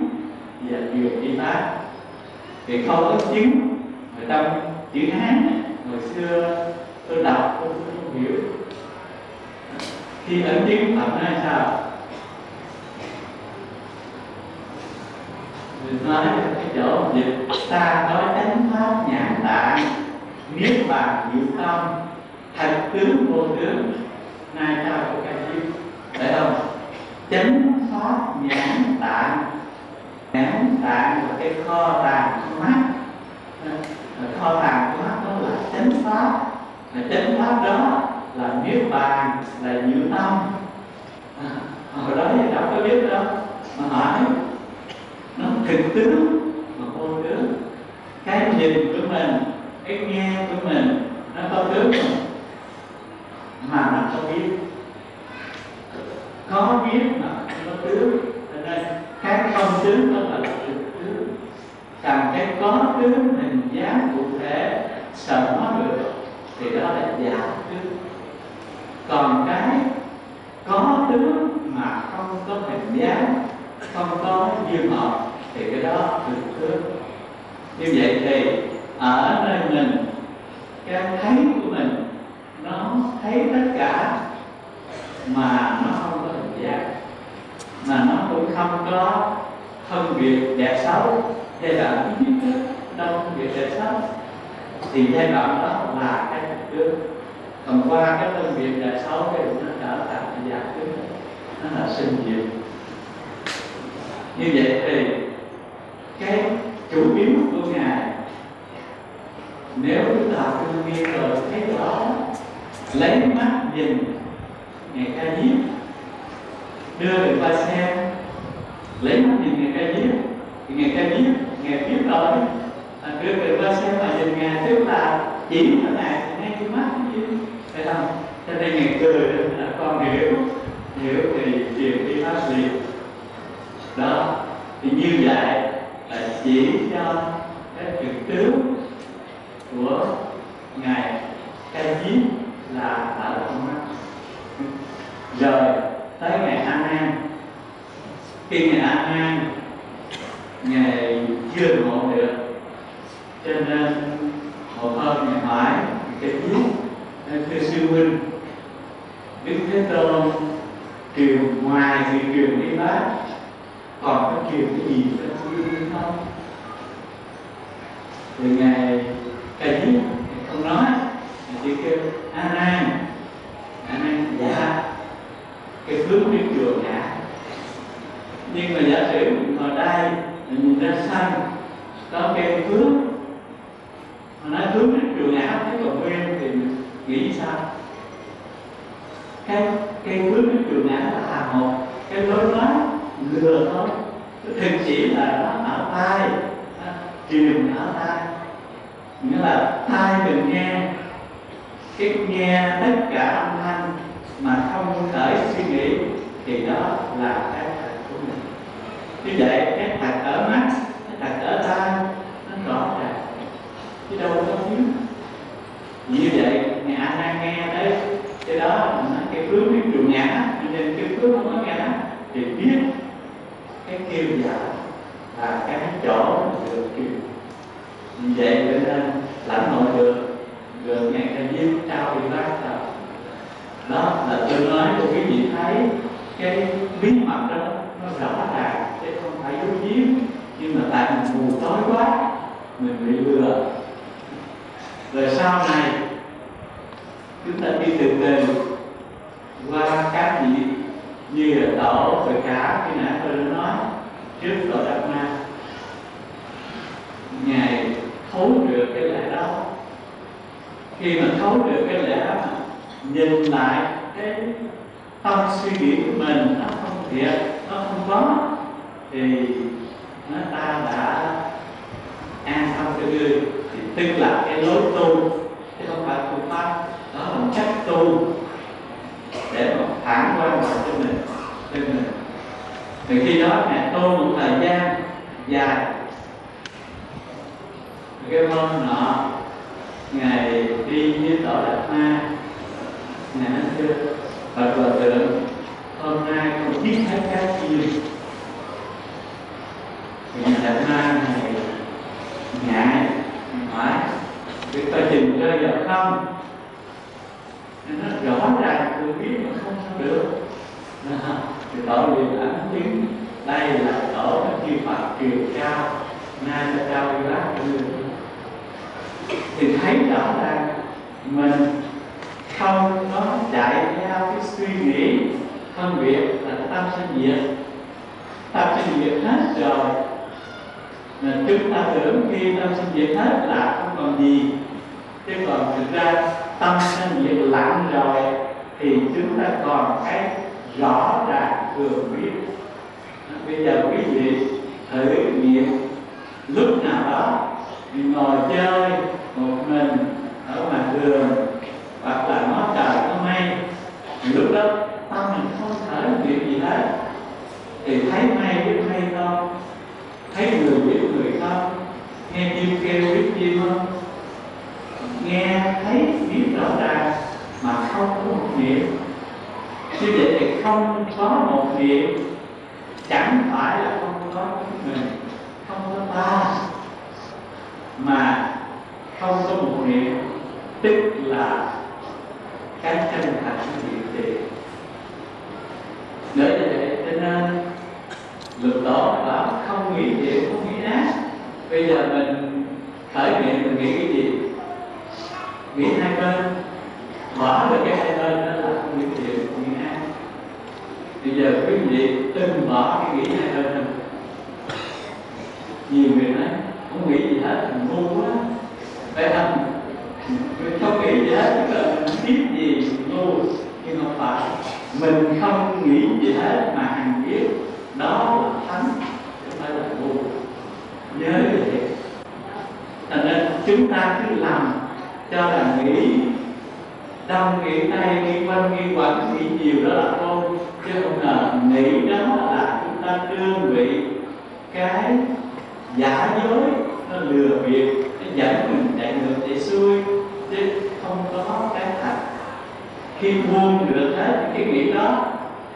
và duyệt y tá. Thì câu ấn chứng ở trong chữ Hán hồi xưa tôi đọc tôi không hiểu. Khi ấn chứng Phật nói sao? Mình nói cái chỗ dịch ta nói chánh pháp nhãn tạng, niết bàn diệu tâm, thật tướng vô tướng, nay trao của ca diếp, phải không? Chánh pháp nhãn tạng, nhãn tạng là cái kho tàng của mắt, kho tàng của mắt đó là chánh pháp, là chánh pháp đó là niết bàn, là diệu tâm. À, hồi đó thì đâu có biết đâu mà hỏi nó thực tướng mà vô tướng. nhìn của mình, cái nghe của mình nó có tướng rồi mà nó không biết, có biết mà không có tướng, cho nên cái không tướng nó là trực tướng. Càng cái có tướng hình dáng cụ thể sợ nó được thì đó là giả tướng. Còn cái có tướng mà không có hình dáng, không có như màu thì cái đó thực tướng. Như vậy thì ở nơi mình, cái thấy của mình nó thấy tất cả mà nó không có hình dáng, mà nó cũng không có phân biệt đẹp xấu hay là ý thức đâu phân biệt đẹp xấu, thì giai đoạn đó là cái thực tướng. Còn qua cái phân biệt đẹp xấu thì nó trở thành cái giả tướng, nó là sinh diệt. Như vậy thì cái chủ yếu của Ngài, nếu chúng ta thương nghe rồi thấy rõ, lấy mắt nhìn Ngài Ca Diếp, đưa người ta xem, lấy mắt nhìn Ngài Ca Diếp thì Ngài Ca Diếp Ngài biết rồi, à, đưa người ta xem mà nhìn Ngài, tức là chỉ thế này ngay cái mắt chứ, phải không? Cho nên Ngài cười là con hiểu, hiểu thì chuyện đi phát liền. Đó, thì như vậy là chỉ cho cái trực tướng của Ngài Ca Diếp là ở trong mắt. Rồi tới Ngài A Nan, khi Ngài A Nan Ngài chưa ngộ được, cho nên một hôm Ngài hỏi Ngài Ca Diếp: thưa sư huynh, Đức Thế Tôn triều ngoài thì triều đi bát, còn có triều cái gì cho sư huynh không? Từ Ngài Ca Diếp không nói, Ngài chỉ kêu: A Nan, A Nan, dạ cái phước đến trường cả. Nhưng mà giả sử mình ngồi đây, mình nhìn ra xanh có cây phước, mà nói phước đến trường ảo thấy còn nguyên thì mình nghĩ sao? Cái cây phước đến trường ảo là hà một cái lối nói lừa thôi, thực chỉ là nó ở tai, truyền ở tai, nghĩa là tai mình nghe cái nghe tất cả âm thanh mà không khởi suy nghĩ thì đó là cái thật của mình. Như vậy cái thật ở mắt, cái thật ở tai nó rõ ràng chứ đâu có thiếu. Như vậy Ngài A Nan nghe đấy, cái đó cái phước cái trụ ngã, nên cái phước không có ngã thì biết cái kêu giả là cái chỗ được kêu. Như vậy cho nên lãnh hội được được Ngài Ca Diếp trao đi bác rồi. Đó là tôi nói cho quý vị thấy cái bí mật đó nó rõ ràng chứ không phải dối giếm, nhưng mà tại mình mù tối quá mình bị lừa. Rồi sau này chúng ta đi từ từ qua các vị như là tổ rồi cả khi nãy tôi đã nói trước rồi đặt ma, Ngài thấu được cái lẽ đó. Khi mà thấu được cái lẽ đó, nhìn lại cái tâm suy nghĩ của mình nó không thiệt, nó không có, thì nó ta đã an tâm cho người, thì tức là cái lối tu chứ không phải phương pháp, đó là một cách tu để mà phản quan lại cho mình, cho mình. Từ khi đó Ngài tu một thời gian dài, cái hôm nọ Ngài đi với tổ Đạt Ma, Ngài nói thưa Bạch Hòa Thượng, hôm nay con biết thấy cái gì? Ngài Đạt Ma này ngại hỏi việc tôi trình rơi vào không? Nó rõ ràng tôi biết mà không sao được. Thì tổ liền ảnh chứng đây là tổ các chư Phật triều cao, nay là cao như lá của, thì thấy rõ ràng mình không có chạy theo cái suy nghĩ phân biệt là tâm sinh diệt, tâm sinh diệt hết rồi mà chúng ta tưởng khi tâm sinh diệt hết là không còn gì, chứ còn thực ra tâm sinh diệt lặng rồi thì chúng ta còn cái rõ ràng vừa biết. Bây giờ quý vị thử nghiệm lúc nào đó ngồi chơi một mình ở ngoài đường hoặc là nó trời có mây, lúc đó tâm mình không thở chuyện gì hết, thì thấy mây biết mây không, thấy người biết người không, nghe chim kêu biết chim không, nghe thấy biết rõ ràng mà không có một niệm. Như vậy thì không có một niệm chẳng phải là không có mình, không có ta, mà không có một niệm tức là cái chân thành niệm thiện. Để vậy cho nên luật tổ đó không nghĩ thiện không nghĩ ác. Bây giờ mình khởi niệm mình nghĩ cái gì? Nghĩ hai bên, bỏ được cái hai bên đó là không nghĩ thiện không nghĩ ác. Bây giờ quý vị đừng bỏ cái nghĩ hai bên này. Nhiều người nói không nghĩ gì hết, mình ngu quá, phải không? Mình không nghĩ gì hết, tức là mình biết gì mình ngu, nhưng không phải. Mình không nghĩ gì hết mà hằng biết, đó là thánh, chứ không phải là ngu. Nhớ như vậy. Thành nên chúng ta cứ làm cho là nghĩ đông nghĩ tay, nghĩ quanh, nghĩ quẩn, nghĩ nhiều đó là thôi, chứ không là nghĩ đó là chúng ta đương bị cái giả dối nó lừa bịp, nó dẫn mình chạy ngược chạy xuôi, chứ không có cái thật. Khi buông được hết cái nghĩ đó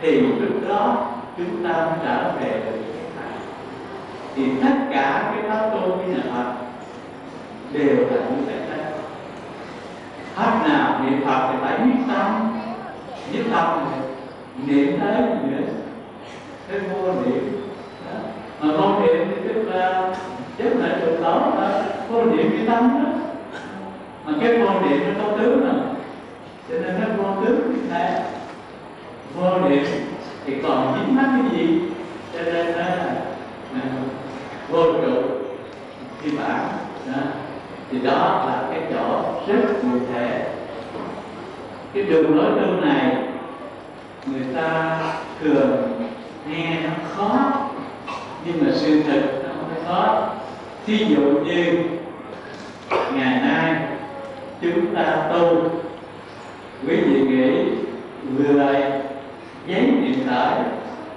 thì lúc đó chúng ta trở về được cái thật. Thì tất cả cái pháp tu như là Phật đều là những cái đó. Pháp nào niệm Phật thì phải nhất tâm, nhất tâm niệm tới nữa, cái vô niệm. Mà vô niệm thì tức là chính là chỗ đó là vô niệm cái tâm đó. Mà cái vô niệm nó có tướng mà, cho nên nó vô tướng như thế. Vô niệm thì còn dính mắc cái gì? Cho nên đó là vô trụ khi bản đó. Thì đó là cái chỗ rất cụ thể. Cái đường lối tu này người ta thường nghe nó khó, nhưng mà sự thật nó không phải khó. Thí dụ như ngày nay chúng ta tu, quý vị nghĩ lười giấy điện tử,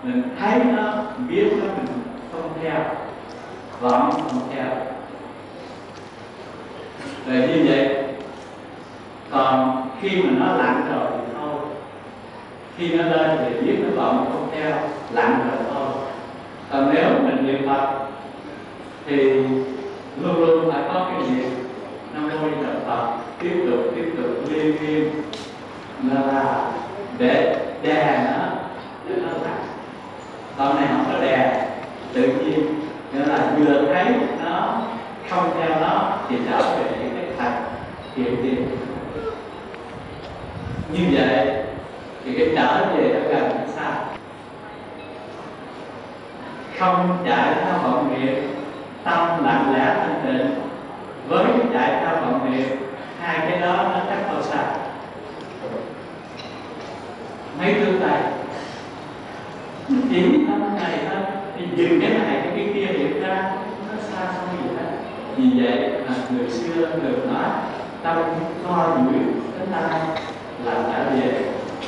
mình thấy nó biết nó mình không theo, vẫn không theo. Rồi như vậy, còn khi mà nó lặng rồi thì thôi, khi nó lên thì biết nó vọng không theo, lặng rồi thôi. Còn nếu mình niệm Phật thì luôn luôn phải có cái niệm Nam Mô Di Đà Phật tiếp tục tiếp tục liên miên là để đè nó để nó lặng. Còn này không có đè, tự nhiên nghĩa là vừa thấy nó không theo nó thì trở về cái thật hiện tiền. Như vậy thì cái trở về nó gần xa, không chạy theo vọng niệm, tâm lặng lẽ thanh tịnh. Với chạy theo vọng niệm, hai cái đó nó chắc đâu xa. Mấy thứ này chỉ tâm này thôi, thì dừng cái này cái cái kia hiện ra nó xa không gì hết. Vì vậy mà người xưa thường nói tâm co duỗi cánh tay là đã về,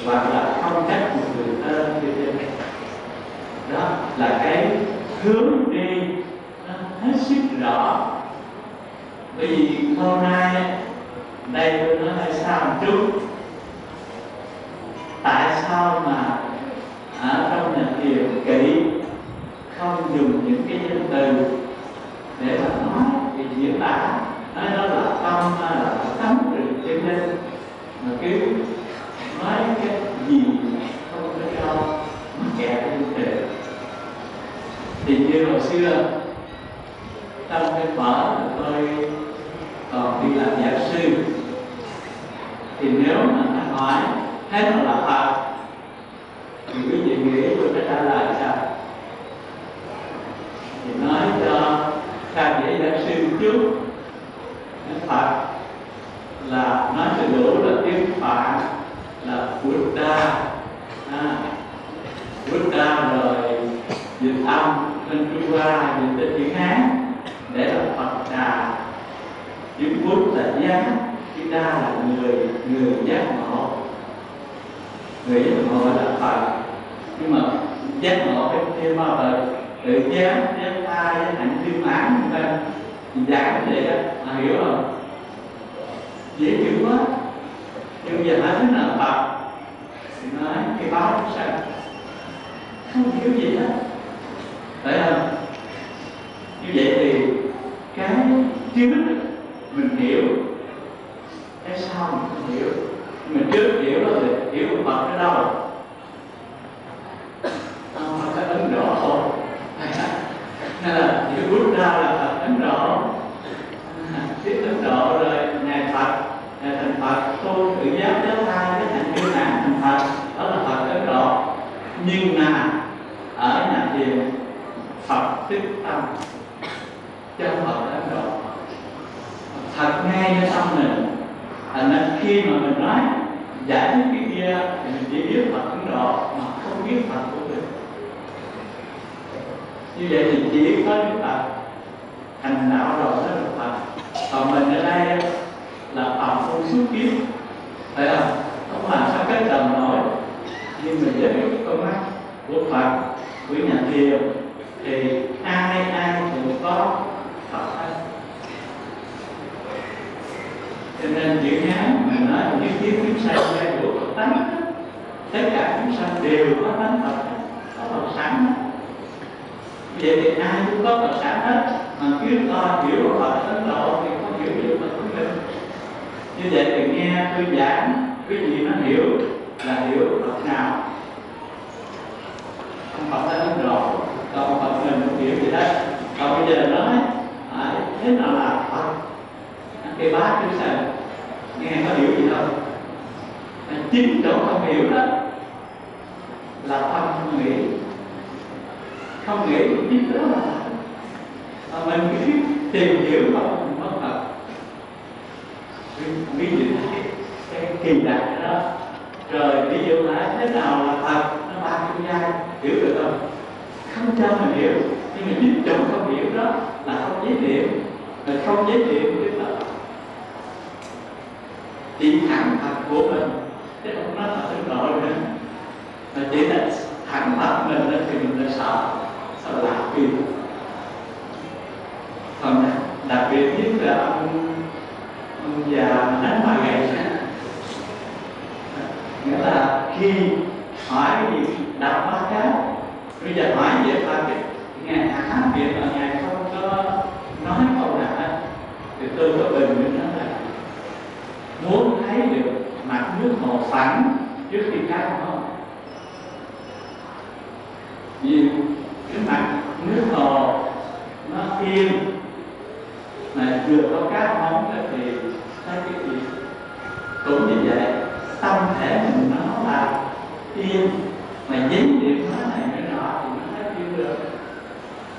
hoặc là không cách một người tên như thế. Đó là cái hướng đi nó hết sức rõ. Bởi vì hôm nay đây tôi nói hơi xa một chút. Tại sao mà ở trong nhà thiền kỹ không dùng những cái danh từ để mà nói thì diễn tả, nói đó là tâm, là tấm rừng chân linh, mà cứ nói cái gì không có đâu mà kẹt lên trời. Thì như hồi xưa trong cái vở tôi còn đi làm giáo sư, thì nếu mà ta hỏi hết là Phật thì quý vị nghĩ tôi phải trả lời sao? Thì nói cho ta nghĩ giáo sư một chút, Phật là nói từ đủ là tiếng Phạn là Buddha, à, Buddha rồi dịch âm lên Trung Hoa, dịch tiếng Hán để là Phật Đà ta là người người giác ngộ, người giác ngộ là Phật. Nhưng mà giác ngộ cái kia bao giờ tự giác giác ta với hạnh viên mãn người ta giảng vậy đó, mà hiểu không? Dễ hiểu quá. Nhưng giờ ta thích là Phật thì nói cái báo sao không hiểu gì hết, phải không? Như vậy thì cái trước mình hiểu, cái sau mình không hiểu. Mình trước hiểu đó thì hiểu Phật ở đâu? Không phải là Ấn Độ thôi, hay là hiểu Buddha là Ấn Độ, biết Ấn Độ rồi ngài Phật, ngài thành Phật, tu tự giác giáo thai với thành viên nạn thành Phật, đó là Phật Ấn Độ. Nhưng mà ở nhà thiền Phật Thích Tâm chứ không Phật Ấn Độ. Thật ngay cho xong mình, thành nên khi mà mình nói giải thích cái kia thì mình chỉ biết Phật Ấn Độ mà không biết Phật của mình. Như vậy thì chỉ có những Phật hành đạo rồi đó là Phật. Còn mình ở đây là Phật không xuất kiếp, phải không? Không làm sao cách tầm nổi. Nhưng mình giới thiệu con mắt của Phật, của nhà thiền thì ai ai cũng có Phật hết. Cho nên chữ Hán mình nói những kiến kiến sanh ra của Phật tánh, tất cả chúng sanh đều có tánh Phật, có Phật sẵn. Vậy thì ai cũng có Phật sẵn hết, mà cứ lo hiểu Phật Ấn Độ thì không hiểu được Phật của mình. Như vậy thì nghe tôi giảng, cái gì nó hiểu là hiểu Phật nào, không Phật đã Ấn Độ, còn Phật mình cũng hiểu gì đấy. Còn bây giờ nói à, thế nào là Phật? Cái bác chứ sao nghe có hiểu gì đâu, chính chỗ không hiểu đó là Phật không nghĩ, không nghĩ cũng chính đó là Phật. Mình cứ tìm hiểu Phật mình mất Phật, không biết gì đấy, cái kỳ đại đó. Rồi ví dụ là thế nào là Phật, nó ba chữ giai, hiểu được không? Không cho mình hiểu, nhưng mà chính chỗ không hiểu đó là không giới thiệu, là không giới thiệu với Phật. Chỉ thẳng Phật của mình, chứ không nói Phật Ấn Độ nữa. Mà chỉ là thẳng Phật mình thì mình đã sợ, sợ lạc biệt. Còn đặc biệt nhất là ông, ông già đánh bà gầy. Nghĩa là khi hỏi cái gì đọc ba cái, bây giờ hỏi về ba cái, ngài hả biệt là ngài không có nói câu nào. Thì tôi có bình luận đó là muốn thấy được mặt nước hồ phẳng trước khi cá không? Vì cái mặt nước hồ nó yên mà vừa có cá không thì thấy cái gì cũng như vậy. Tâm thể mình nó là yên mà dính điểm nó này nó nọ thì nó hết yêu được.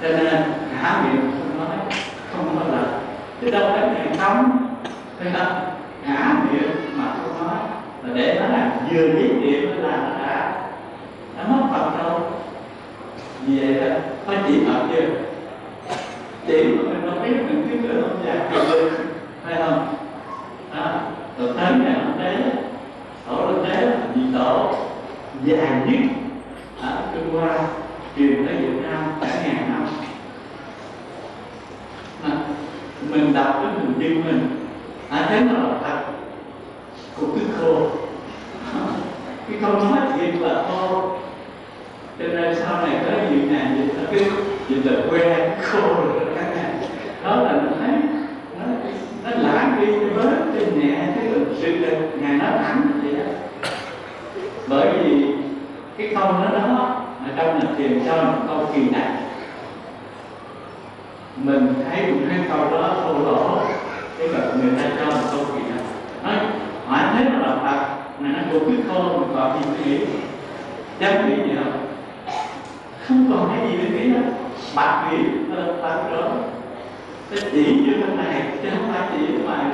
Cho nên há miệng không nói, không nói lời, chứ đâu phải miệng không, phải không? Há miệng mà không nói là để nó làm vừa dính điểm là nó đã đã mất Phật đâu. Vì vậy đó phải chỉ Phật chứ, chỉ mà mình không biết mình cứ tưởng không dạy được, phải không? Đó, rồi tới ngày hôm đấy Tổ Đức Thế Vị Tổ dài nhất ở Trung Hoa truyền tới Việt Nam cả ngàn năm. À, mình đọc cái mình chân mình à, thế nào là Phật cũng cứ khô. Cái câu nói thiệt là khô. Cho nên sau này tới Việt Nam thì nó cứ dịch là que khô rồi các ngài. Đó là mình thấy nó, nó lãng đi cái bớt cái nhẹ cái lực sự lực ngài nói thẳng. Bởi vì cái câu đó đó ở trong nhà thiền cho một câu kỳ này, mình thấy một cái câu đó thô lỗ, thế mà người ta cho một câu kỳ này nói hỏi thế nào là Phật mà nó cũng biết khô, mình còn gì để nghĩ, dám nghĩ gì không? Không còn cái gì để nghĩ hết, bạc nghĩ là Phật rồi. Cái chỉ như thế này chứ không phải chỉ ở ngoài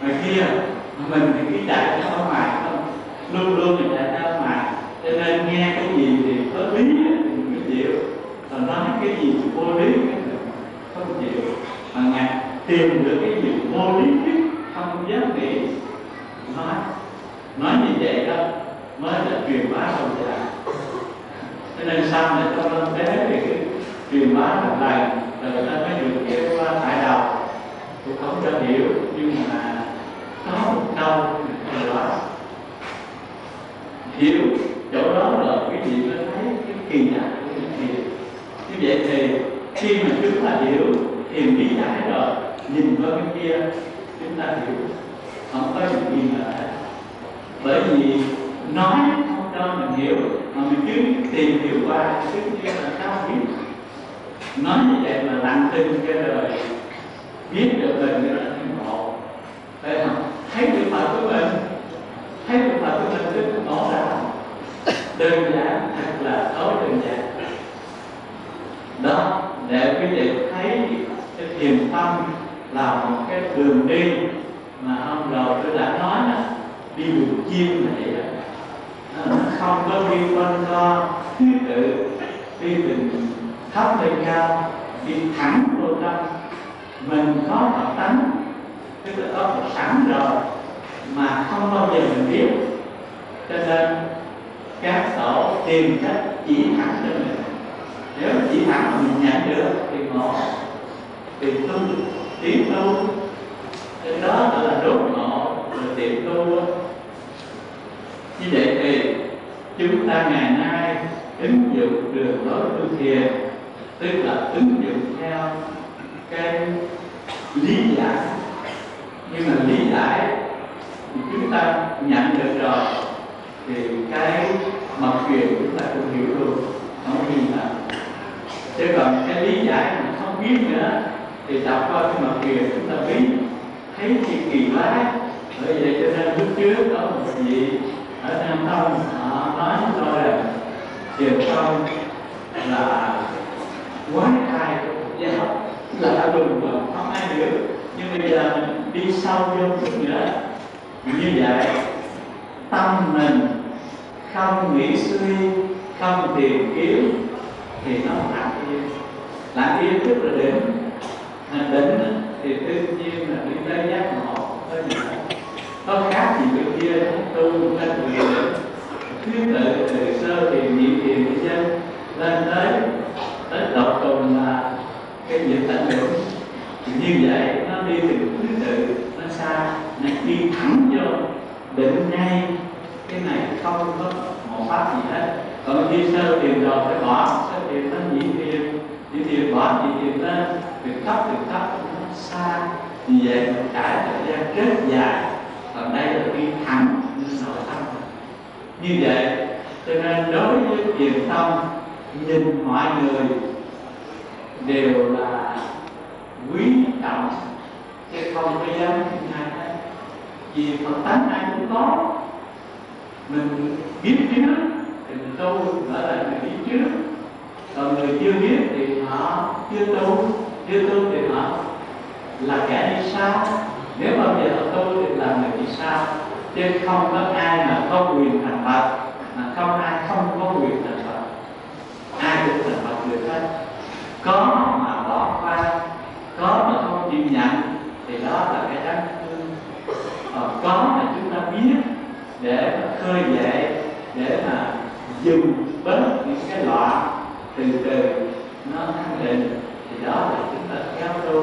ngoài kia, mình thì cái đại cho ở ngoài luôn luôn mình đã ra ngoài. Cho nên nghe cái gì thì có lý mình mới chịu, còn nói cái gì vô lý không chịu. Mà ngài tìm được cái gì vô lý không không dám nghĩ nói nói như vậy đó mới là truyền bá không thể làm. Cho nên sau này trong lâm tế thì cái truyền bá lần này là người ta mới dùng cái tại đầu cũng không cho hiểu, nhưng mà có một câu người đó hiểu chỗ đó là quý vị mới thấy cái kỳ lạ của những điều như vậy. Thì khi mà chúng ta hiểu thì lý giải rồi nhìn qua bên kia chúng ta hiểu không có gì mà hết, bởi vì nói không cho mình hiểu mà mình cứ tìm hiểu qua chứ kia là cao biết. Nói như vậy mà lặng tin cái đời biết được mình là thành bộ, thấy không? Thấy được Phật của mình, thấy được Phật của mình chứ không bỏ ra. Đơn giản, thật là tối đơn giản. Đó, để quý vị thấy cái thiền tâm là một cái đường đi mà hôm đầu tôi đã nói đó, đi đường chiên này vậy đó. Nó không có đi quanh co, thứ tự, đi từ thấp lên cao, đi thẳng vô trong. Mình có một tánh, tức là có một sẵn rồi mà không bao giờ mình biết. Cho nên các tổ tìm cách chỉ thẳng cho mình. Nếu mà chỉ thẳng mà mình nhận được thì ngộ, tìm tu, tiến tu. Cái đó gọi là đốt ngộ, rồi tìm tu. Như vậy thì chúng ta ngày nay ứng dụng đường lối tu thiền, tức là ứng dụng theo cái lý giải. Nhưng mà lý giải thì chúng ta nhận được rồi thì cái mặt truyền chúng ta cũng hiểu luôn, không hiểu nào. Chứ còn cái lý giải mà không biết nữa thì đọc qua cái mặt truyền chúng ta biết thấy thì kỳ quái. Bởi vậy cho nên lúc trước có một vị ở Nam Tông họ nói với tôi rằng truyền thông là quái thai của giáo học, là đúng rồi, không ai hiểu. Nhưng bây giờ mình đi sâu vô chút nữa như vậy, tâm mình không nghĩ suy, không tìm kiếm thì nó lặng yên. Lặng yên tức là đỉnh, mình đỉnh thì tự nhiên là đi tới giác ngộ. Có khác gì bên kia tu cũng là người đỉnh, thứ tự từ sơ thiền, nhị thiền đi chân lên tới tới độc cùng là cái việc tận hưởng. Như vậy nó đi từ thứ tự, nó xa, nó đi thẳng vô định ngay. Cái này không có một pháp gì hết. Còn khi sơ tiền rồi phải bỏ, sơ tiền nó nhị tiền, nhị tiền bỏ, nhị tiền lên, từ thấp từ thấp nó xa. Như vậy nó trải thời gian rất dài. Còn đây là đi thẳng lên nội tâm. Như vậy cho nên đối với thiền tâm, nhìn mọi người đều là quý trọng chứ không có dám như này. Vì Phật tánh ai cũng có, mình biết trước thì mình tu, gọi là người biết trước. Còn người chưa biết thì họ chưa tu, chưa tu thì họ là kẻ đi sau. Nếu bao giờ họ tu thì là người đi sau, chứ không có ai mà có quyền thành Phật, mà không ai không có quyền thành Phật. Ai cũng thành Phật được hết. Có mà bỏ qua, có mà không chịu nhận thì đó là cái đáng thương. Còn có là chúng ta biết để khơi dậy, để mà dừng bớt những cái loạn từ từ nó khẳng định, thì đó là chúng ta kéo tu.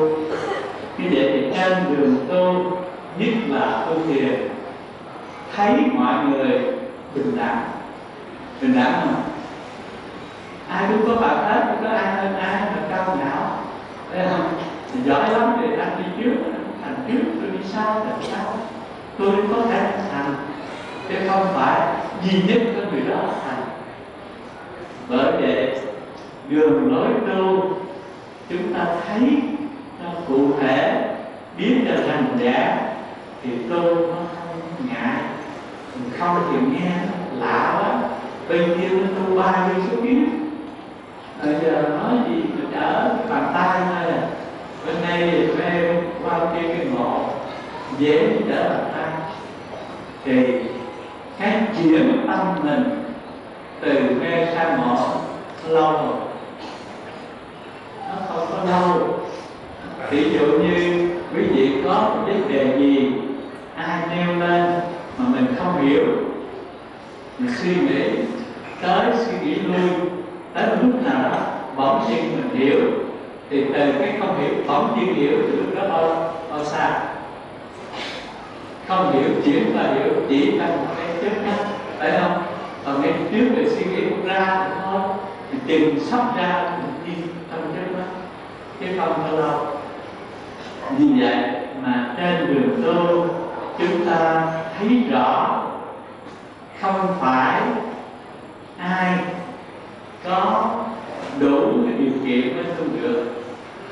Như vậy thì trên đường tu, nhất là tu thiền, thấy mọi người bình đẳng. Bình đẳng không? Ai cũng có bạc hết, cũng có ai hơn ai, mà cao não, thấy không? Thì giỏi lắm thì anh đi trước, thành trước, tôi đi sau, thành sau. Tôi có thể thành, chứ không phải duy nhất có người đó thành. Bởi vậy, đường lối tu chúng ta thấy nó cụ thể, biết là hành giả thì tu nó không ngại, mình không chịu nghe lạ quá. Bên kia nó tu ba đi số biết. Bây giờ nói gì mình đỡ cái bàn tay thôi à. Bên đây thì mê qua kia cái ngộ, dễ đỡ bàn tay. Thì cái chuyển tâm mình từ mê sang ngộ lâu rồi, nó không có lâu. Ví dụ như quý vị có một vấn đề gì ai nêu lên mà mình không hiểu, mình suy nghĩ tới suy nghĩ lui, tới lúc nào đó bỗng nhiên mình hiểu, thì từ cái không hiểu bỗng nhiên hiểu được rất bao, bao xa. Không hiểu chuyển và hiểu chỉ là một cái trước mắt, phải không? Còn ngay trước để suy nghĩ cũng ra thôi, thì tìm sắp ra thì trong trước mắt, chứ không có lâu. Vì vậy mà trên đường tu chúng ta thấy rõ không phải ai có đủ cái điều kiện mới tu được,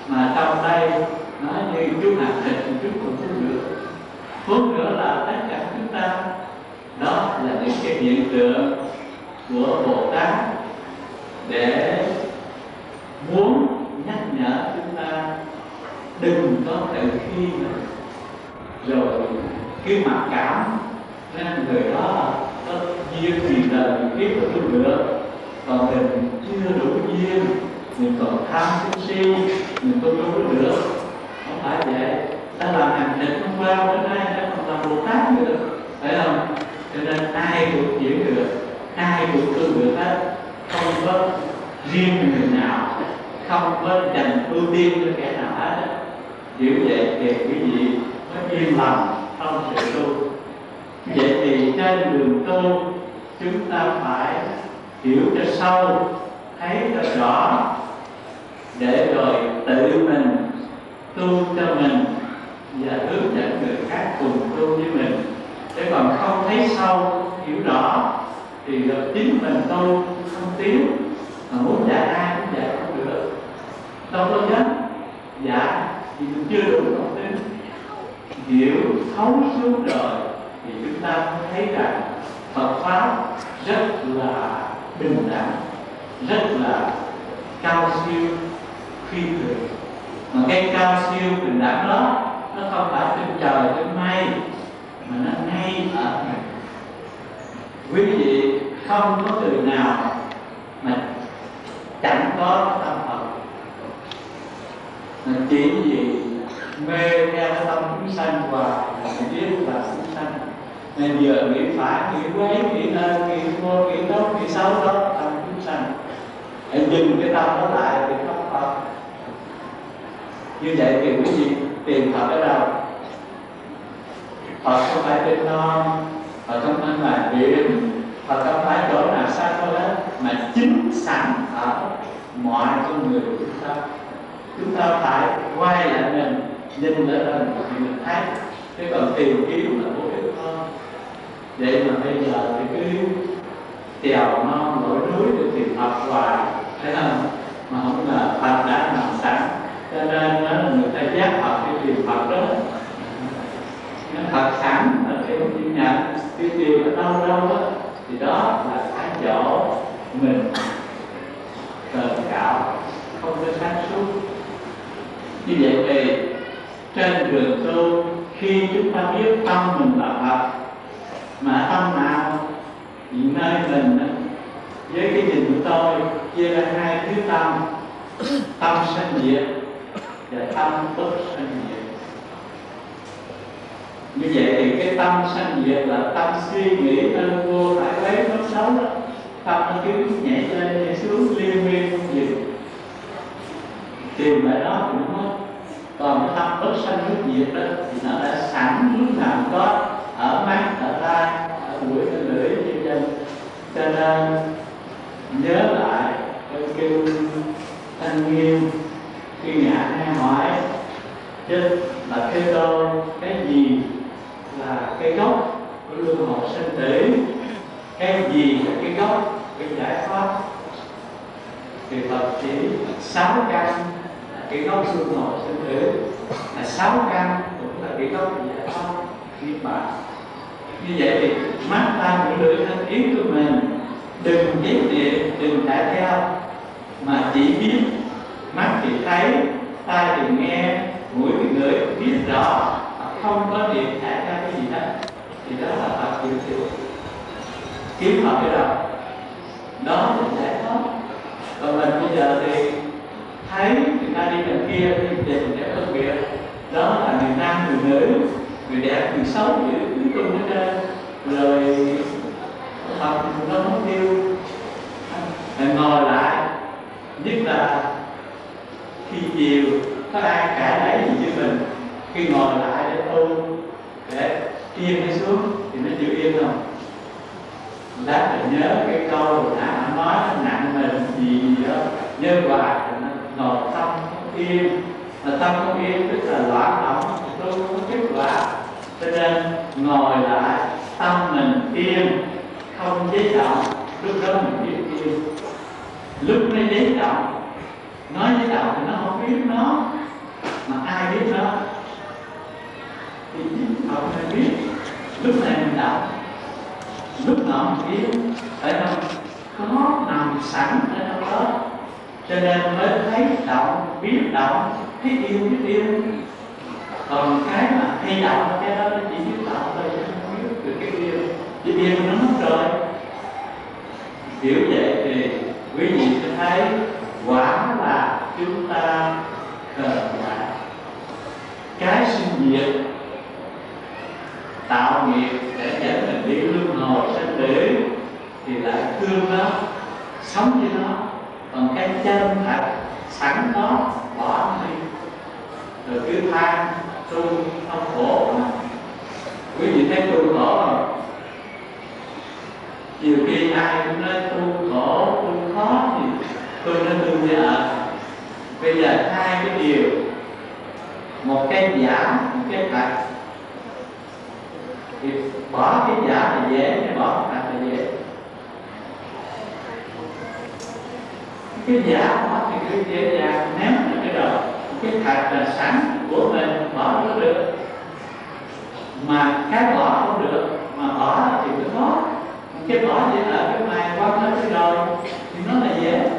mà trong đây nó như chú hạt thịt trước cũng tu được. Phút nữa là tất cả chúng ta, đó là những cái hiện tượng của Bồ Tát để muốn nhắc nhở chúng ta đừng có tự khi mà rồi cái mặc cảm nên người đó có duyên gì đời kiếp của tôi nữa, còn mình chưa đủ duyên, mình còn tham si, mình không đủ nữa, không phải vậy. Ta làm hành trình hôm qua đến nay ta còn làm Bồ Tát nữa được, phải không? Cho nên ai cũng hiểu được, ai cũng tu được hết, không có riêng người nào, không có dành ưu tiên cho kẻ nào hết. Hiểu vậy thì quý vị mới yên lòng trong sự tu. Vậy thì trên đường tu chúng ta phải hiểu cho sâu, thấy cho rõ, để rồi tự mình tu cho mình và hướng dẫn người khác cùng tu với mình. Thế còn không thấy sâu, hiểu rõ thì chính mình tu không tiến, mà muốn dạy ai cũng dạy không được. Đâu có nhất dạ thì cũng chưa đủ không tin. Hiểu thấu suốt rồi thì chúng ta thấy rằng Phật pháp rất là bình đẳng, rất là cao siêu phi thường. Mà cái cao siêu bình đẳng đó nó không phải trên trời trên mây, mà nó ngay ở mình. Quý vị không có người nào mà chẳng có tâm Phật, mà chỉ vì mê theo tâm chúng sanh hoài, mình biết là chúng sanh nên vừa nghĩ phải, nghĩ quấy, nghĩ ơn, nghĩ vô, nghĩ tốt, nghĩ xấu đó tâm chúng sanh. Hãy dừng cái tâm đó lại thì không Phật. Như vậy thì quý vị tìm Phật ở đâu? Phật không phải bên non, Phật không phải ngoài biển, Phật không phải chỗ nào xa thôi hết, mà chính sẵn ở mọi con người của chúng ta. Chúng ta phải quay lại mình, nhìn lại mình thì mình thấy, chứ còn tìm kiếm là vô ích thôi. Vậy mà bây giờ thì cứ trèo non nổi núi để tìm Phật hoài, thấy không? Mà không ngờ Phật đã nằm sẵn, cho nên đó là người ta giác Phật đi tìm Phật đó. Phật sẵn ở cái thiên nhận, cái điều ở đâu đâu đó, thì đó là cái chỗ mình cờ cạo, không có sáng suốt. Như vậy thì trên đường tu khi chúng ta biết tâm mình là Phật, mà tâm nào hiện nơi mình với cái nhìn của tôi chia ra hai thứ tâm, tâm sanh diệt và tâm bất sanh diệt. Như vậy thì cái tâm sanh diệt là tâm suy nghĩ ơn vô phải lấy nó xấu đó, tâm nó cứ nhảy lên nhảy xuống liên miên không dừng, tìm lại nó cũng hết. Còn tâm bất sanh bất diệt đó thì nó đã sẵn lúc nào có ở mắt, ở tai, ở mũi, ở lưỡi, trên chân. Cho nên nhớ lại tôi kêu Thanh Nghiêm khi ngã hay hỏi chứ là cái đâu cái gì là cái gốc của luân hồi sinh tử, cái gì là cái gốc cái giải thoát, thì Phật chỉ sáu căn là cái gốc luân hồi sinh tử, là sáu căn cũng là cái gốc giải thoát niết bàn. Như vậy thì mắt ta cũng lưỡi thân ý của mình đừng giết địa, đừng chạy theo, mà chỉ biết mắt thì thấy, tai thì nghe, mũi thì ngửi, biết rõ không có điểm thả ra cái gì hết, thì đó là Phật diệu thiệu. Kiếm Phật cái đó đó là giải thoát. Còn mình bây giờ thì thấy người ta đi đằng kia đi tìm để phân biệt, đó là người nam người nữ, người đẹp, người xấu vậy cuối cùng nó ra rồi học nó không yêu. Mình ngồi lại, nhất là khi chiều có ai cãi lấy gì với mình, khi ngồi lại để ôn để yên nó xuống thì nó chịu yên không? Lát mình nhớ cái câu đã nói nặng mình gì gì đó nhớ hoài thì nó ngồi tâm không yên, mà tâm không yên tức là loạn động, tôi không có kết quả. Cho nên ngồi lại tâm mình yên, không chế động, lúc đó mình biết yên. Lúc nó chế động, nói chế động thì nó không biết nó, mà ai biết nó thì chính họ phải biết. Lúc này mình động, lúc nào mình yên, phải không? Có nằm sẵn ở đâu đó, cho nên mới thấy động, biết động, thấy yêu, biết yêu. Còn cái mà hay động, cái đó nó chỉ biết động thôi, chứ không biết được cái yêu. Chứ yêu nó mất rồi. Kiểu vậy thì quý vị sẽ thấy quả là chúng ta cần là cái sinh diệt tạo nghiệp để dẫn mình đi luân hồi sanh tử thì lại thương nó, sống với nó. Còn cái chân thật sẵn đó bỏ đi rồi cứ than tu không khổ. Quý vị thấy tu khổ rồi, nhiều khi ai cũng nói tu khổ tu khó thì tôi nói tu với ạ. Bây giờ hai cái điều, một cái giả, một cái thật. Thì bỏ cái giả là dễ, cái bỏ cái thật là dễ. Cái giả bỏ thì cứ dễ dàng ném được cái đầu, cái thật là sẵn của mình bỏ nó được, mà cái bỏ không được, mà bỏ thì cũng khó. Cái bỏ vậy là cái mai quăng hết cái rồi thì nó là dễ,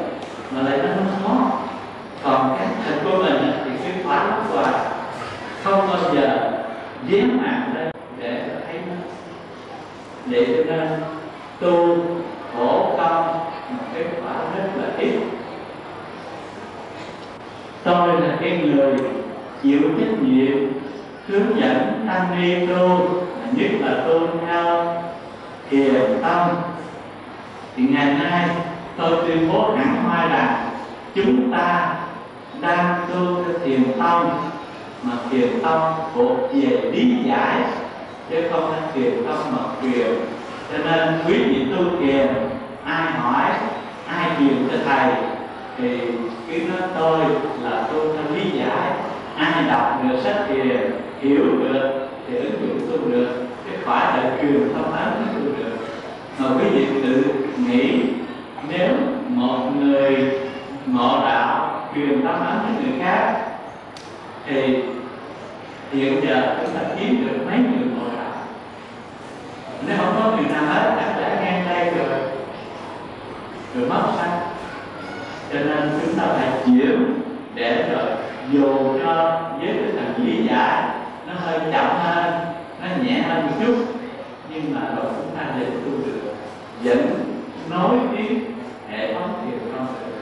mà lại nó không khó. Còn cái thật của mình thì cứ khóa lắm hoài, không bao giờ dán mạng lên để thấy nó. Vậy cho nên tu khổ công một cái quả rất là ít. Tôi là cái người chịu trách nhiệm hướng dẫn tăng ni tu, nhất là tu theo thiền tâm. Thì ngày nay tôi tuyên bố hẳn hoai là chúng ta đang tu theo thiền tâm, mà thiền tâm thuộc về lý giải chứ không phải thiền tâm mật truyền. Cho nên quý vị tu thiền, ai hỏi ai truyền cho thầy thì cứ nói tôi là tu theo lý giải. Ai đọc được sách thiền, hiểu được thì ứng dụng tu được, chứ khỏi đợi truyền thông báo mới tu được. Mà quý vị tự nghĩ nếu một người ngộ đạo truyền tâm ấn với người khác thì hiện giờ chúng ta kiếm được mấy người ngộ đạo? Nếu không có người nào hết đã đã ngang tay rồi rồi mất sao? Cho nên chúng ta phải chịu để rồi dù cho với cái thằng lý giải nó hơi chậm hơn, nó nhẹ hơn một chút, nhưng mà rồi chúng ta đều tu được, vẫn nói tiếng hệ thống thiền không được.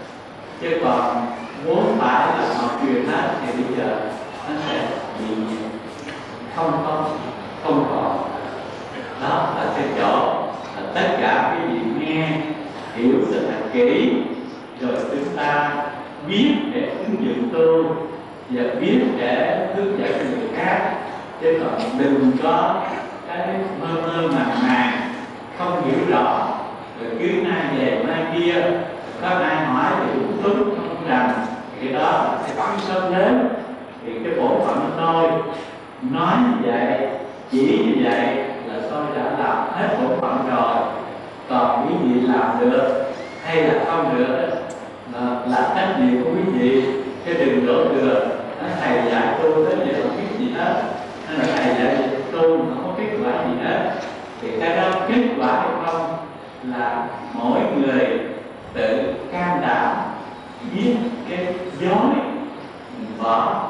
Chứ còn muốn phải là học truyền hết thì bây giờ nó sẽ bị không không không còn. Đó là cái chỗ là tất cả quý vị nghe hiểu rất là kỹ, rồi chúng ta biết để ứng dụng tu và biết để hướng dẫn người khác. Chứ còn đừng có cái mơ mơ màng màng không hiểu rõ rồi cứ nay về mai kia, có ai hỏi thì cũng đúng không rằng cái đó sẽ bắn sớm đến. Thì cái bổn phận tôi nói như vậy, chỉ như vậy là tôi đã làm hết bổn phận rồi. Còn quý vị làm được hay là không được là, là trách nhiệm của quý vị, chứ đừng đổ được thầy dạy tôi tới giờ không biết gì hết, hay là thầy dạy tôi mà không có kết quả gì hết. Thì cái đó kết quả hay không là mỗi người tự can đảm biết cái dối mình bỏ,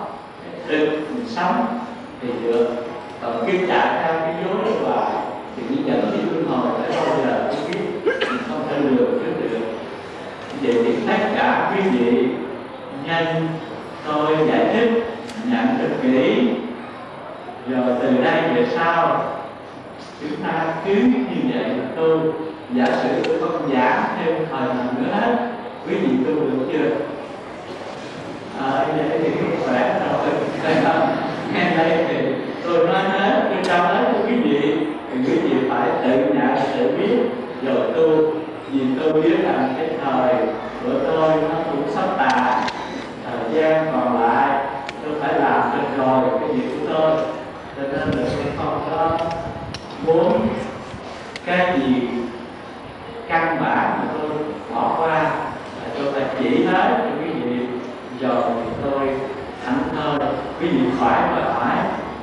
cái thực mình sống thì được. Còn cái chạy theo cái dối hoài thì những dẫn đi luân hồi tới bao giờ cũng biết, mình không thể lừa trước được. Vậy thì tất cả quý vị nhân tôi giải thích nhận được kỹ Giờ từ nay về sau chúng ta cứ như vậy là tu. Giả sử tôi không giảm thêm thời nào nữa hết, quý vị tu được chưa? À, vậy thì khỏe rồi. Ngay đây thì tôi nói hết, tôi trao hết cho quý vị. Thì quý vị phải tự nhận, tự biết rồi tu. Vì tôi biết rằng cái thời của tôi nó cũng sắp tàn, thời gian còn lại tôi phải làm được rồi cái việc của tôi. Cho nên là tôi không có muốn cái gì căn bản mà tôi bỏ qua, là tôi phải chỉ hết cho quý vị rồi tôi thảnh thơi. Quý vị khỏi mà hỏi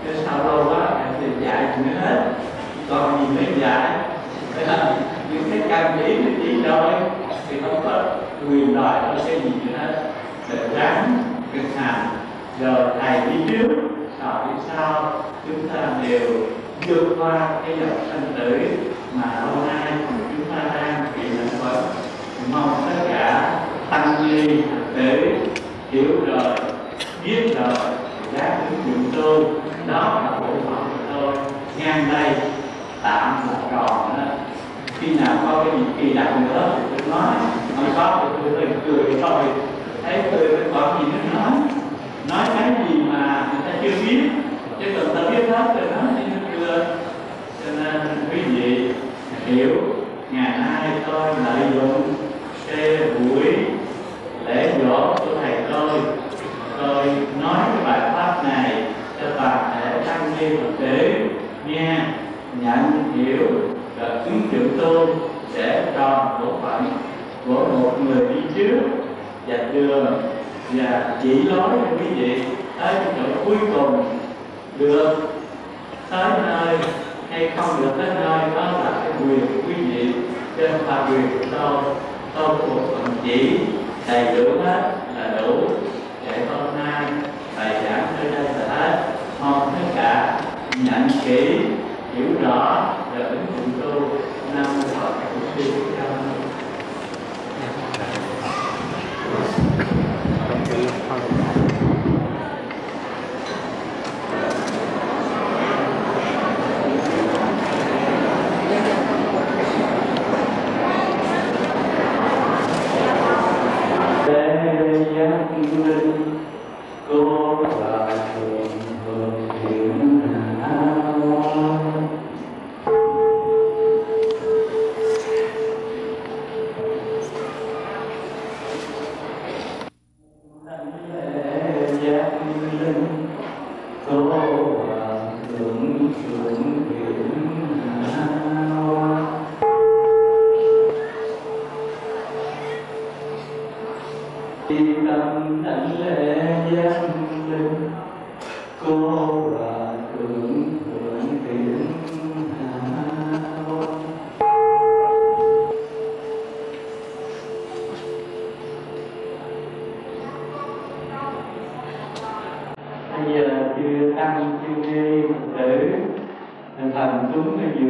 chứ sao lâu quá em thì dạy nữa hết, còn gì mới dạy. Thế là những cái căn ý thì chỉ rồi thì không có quyền đòi tôi cái gì nữa hết. Để ráng thực hành rồi thầy đi trước rồi đi sau, chúng ta đều vượt qua cái dòng sanh tử mà lâu nay chúng ta đang bị lẫn quẩn. Mong tất cả tăng ni Phật tử hiểu rồi, biết rồi, đã ứng dụng tu. Đó là bộ phận của tôi ngang đây, tạm một tròn đó. Khi nào có cái gì kỳ đặc nữa thì tôi nói, không có thì tôi cười thôi, thấy cười tôi còn gì nữa nói, nói cái gì mà người ta chưa biết, chứ còn ta biết hết rồi nói thì nó chưa. Cho nên quý vị hiểu, ngày nay tôi lợi dụng cái buổi lễ dỗ của thầy tôi, tôi nói cái bài pháp này cho toàn thể tăng ni Phật tử nghe, nhận hiểu và ứng dụng tu để tròn bổn phận của một người đi trước và đường và chỉ lối cho quý vị tới chỗ cuối cùng được tới nơi hay không được tới nơi. Đó là cái quyền của quý vị, trên là quyền của tôi. Tôi có một phần chỉ đầy đủ hết là đủ. Vậy hôm nay bài giảng tới đây là hết. Mong tất cả nhận kỹ, hiểu rõ và ứng dụng tu. Nam mô Phật Thích Thanh Từ. Hãy subscribe cho kênh Hòa Thượng Thiền Sư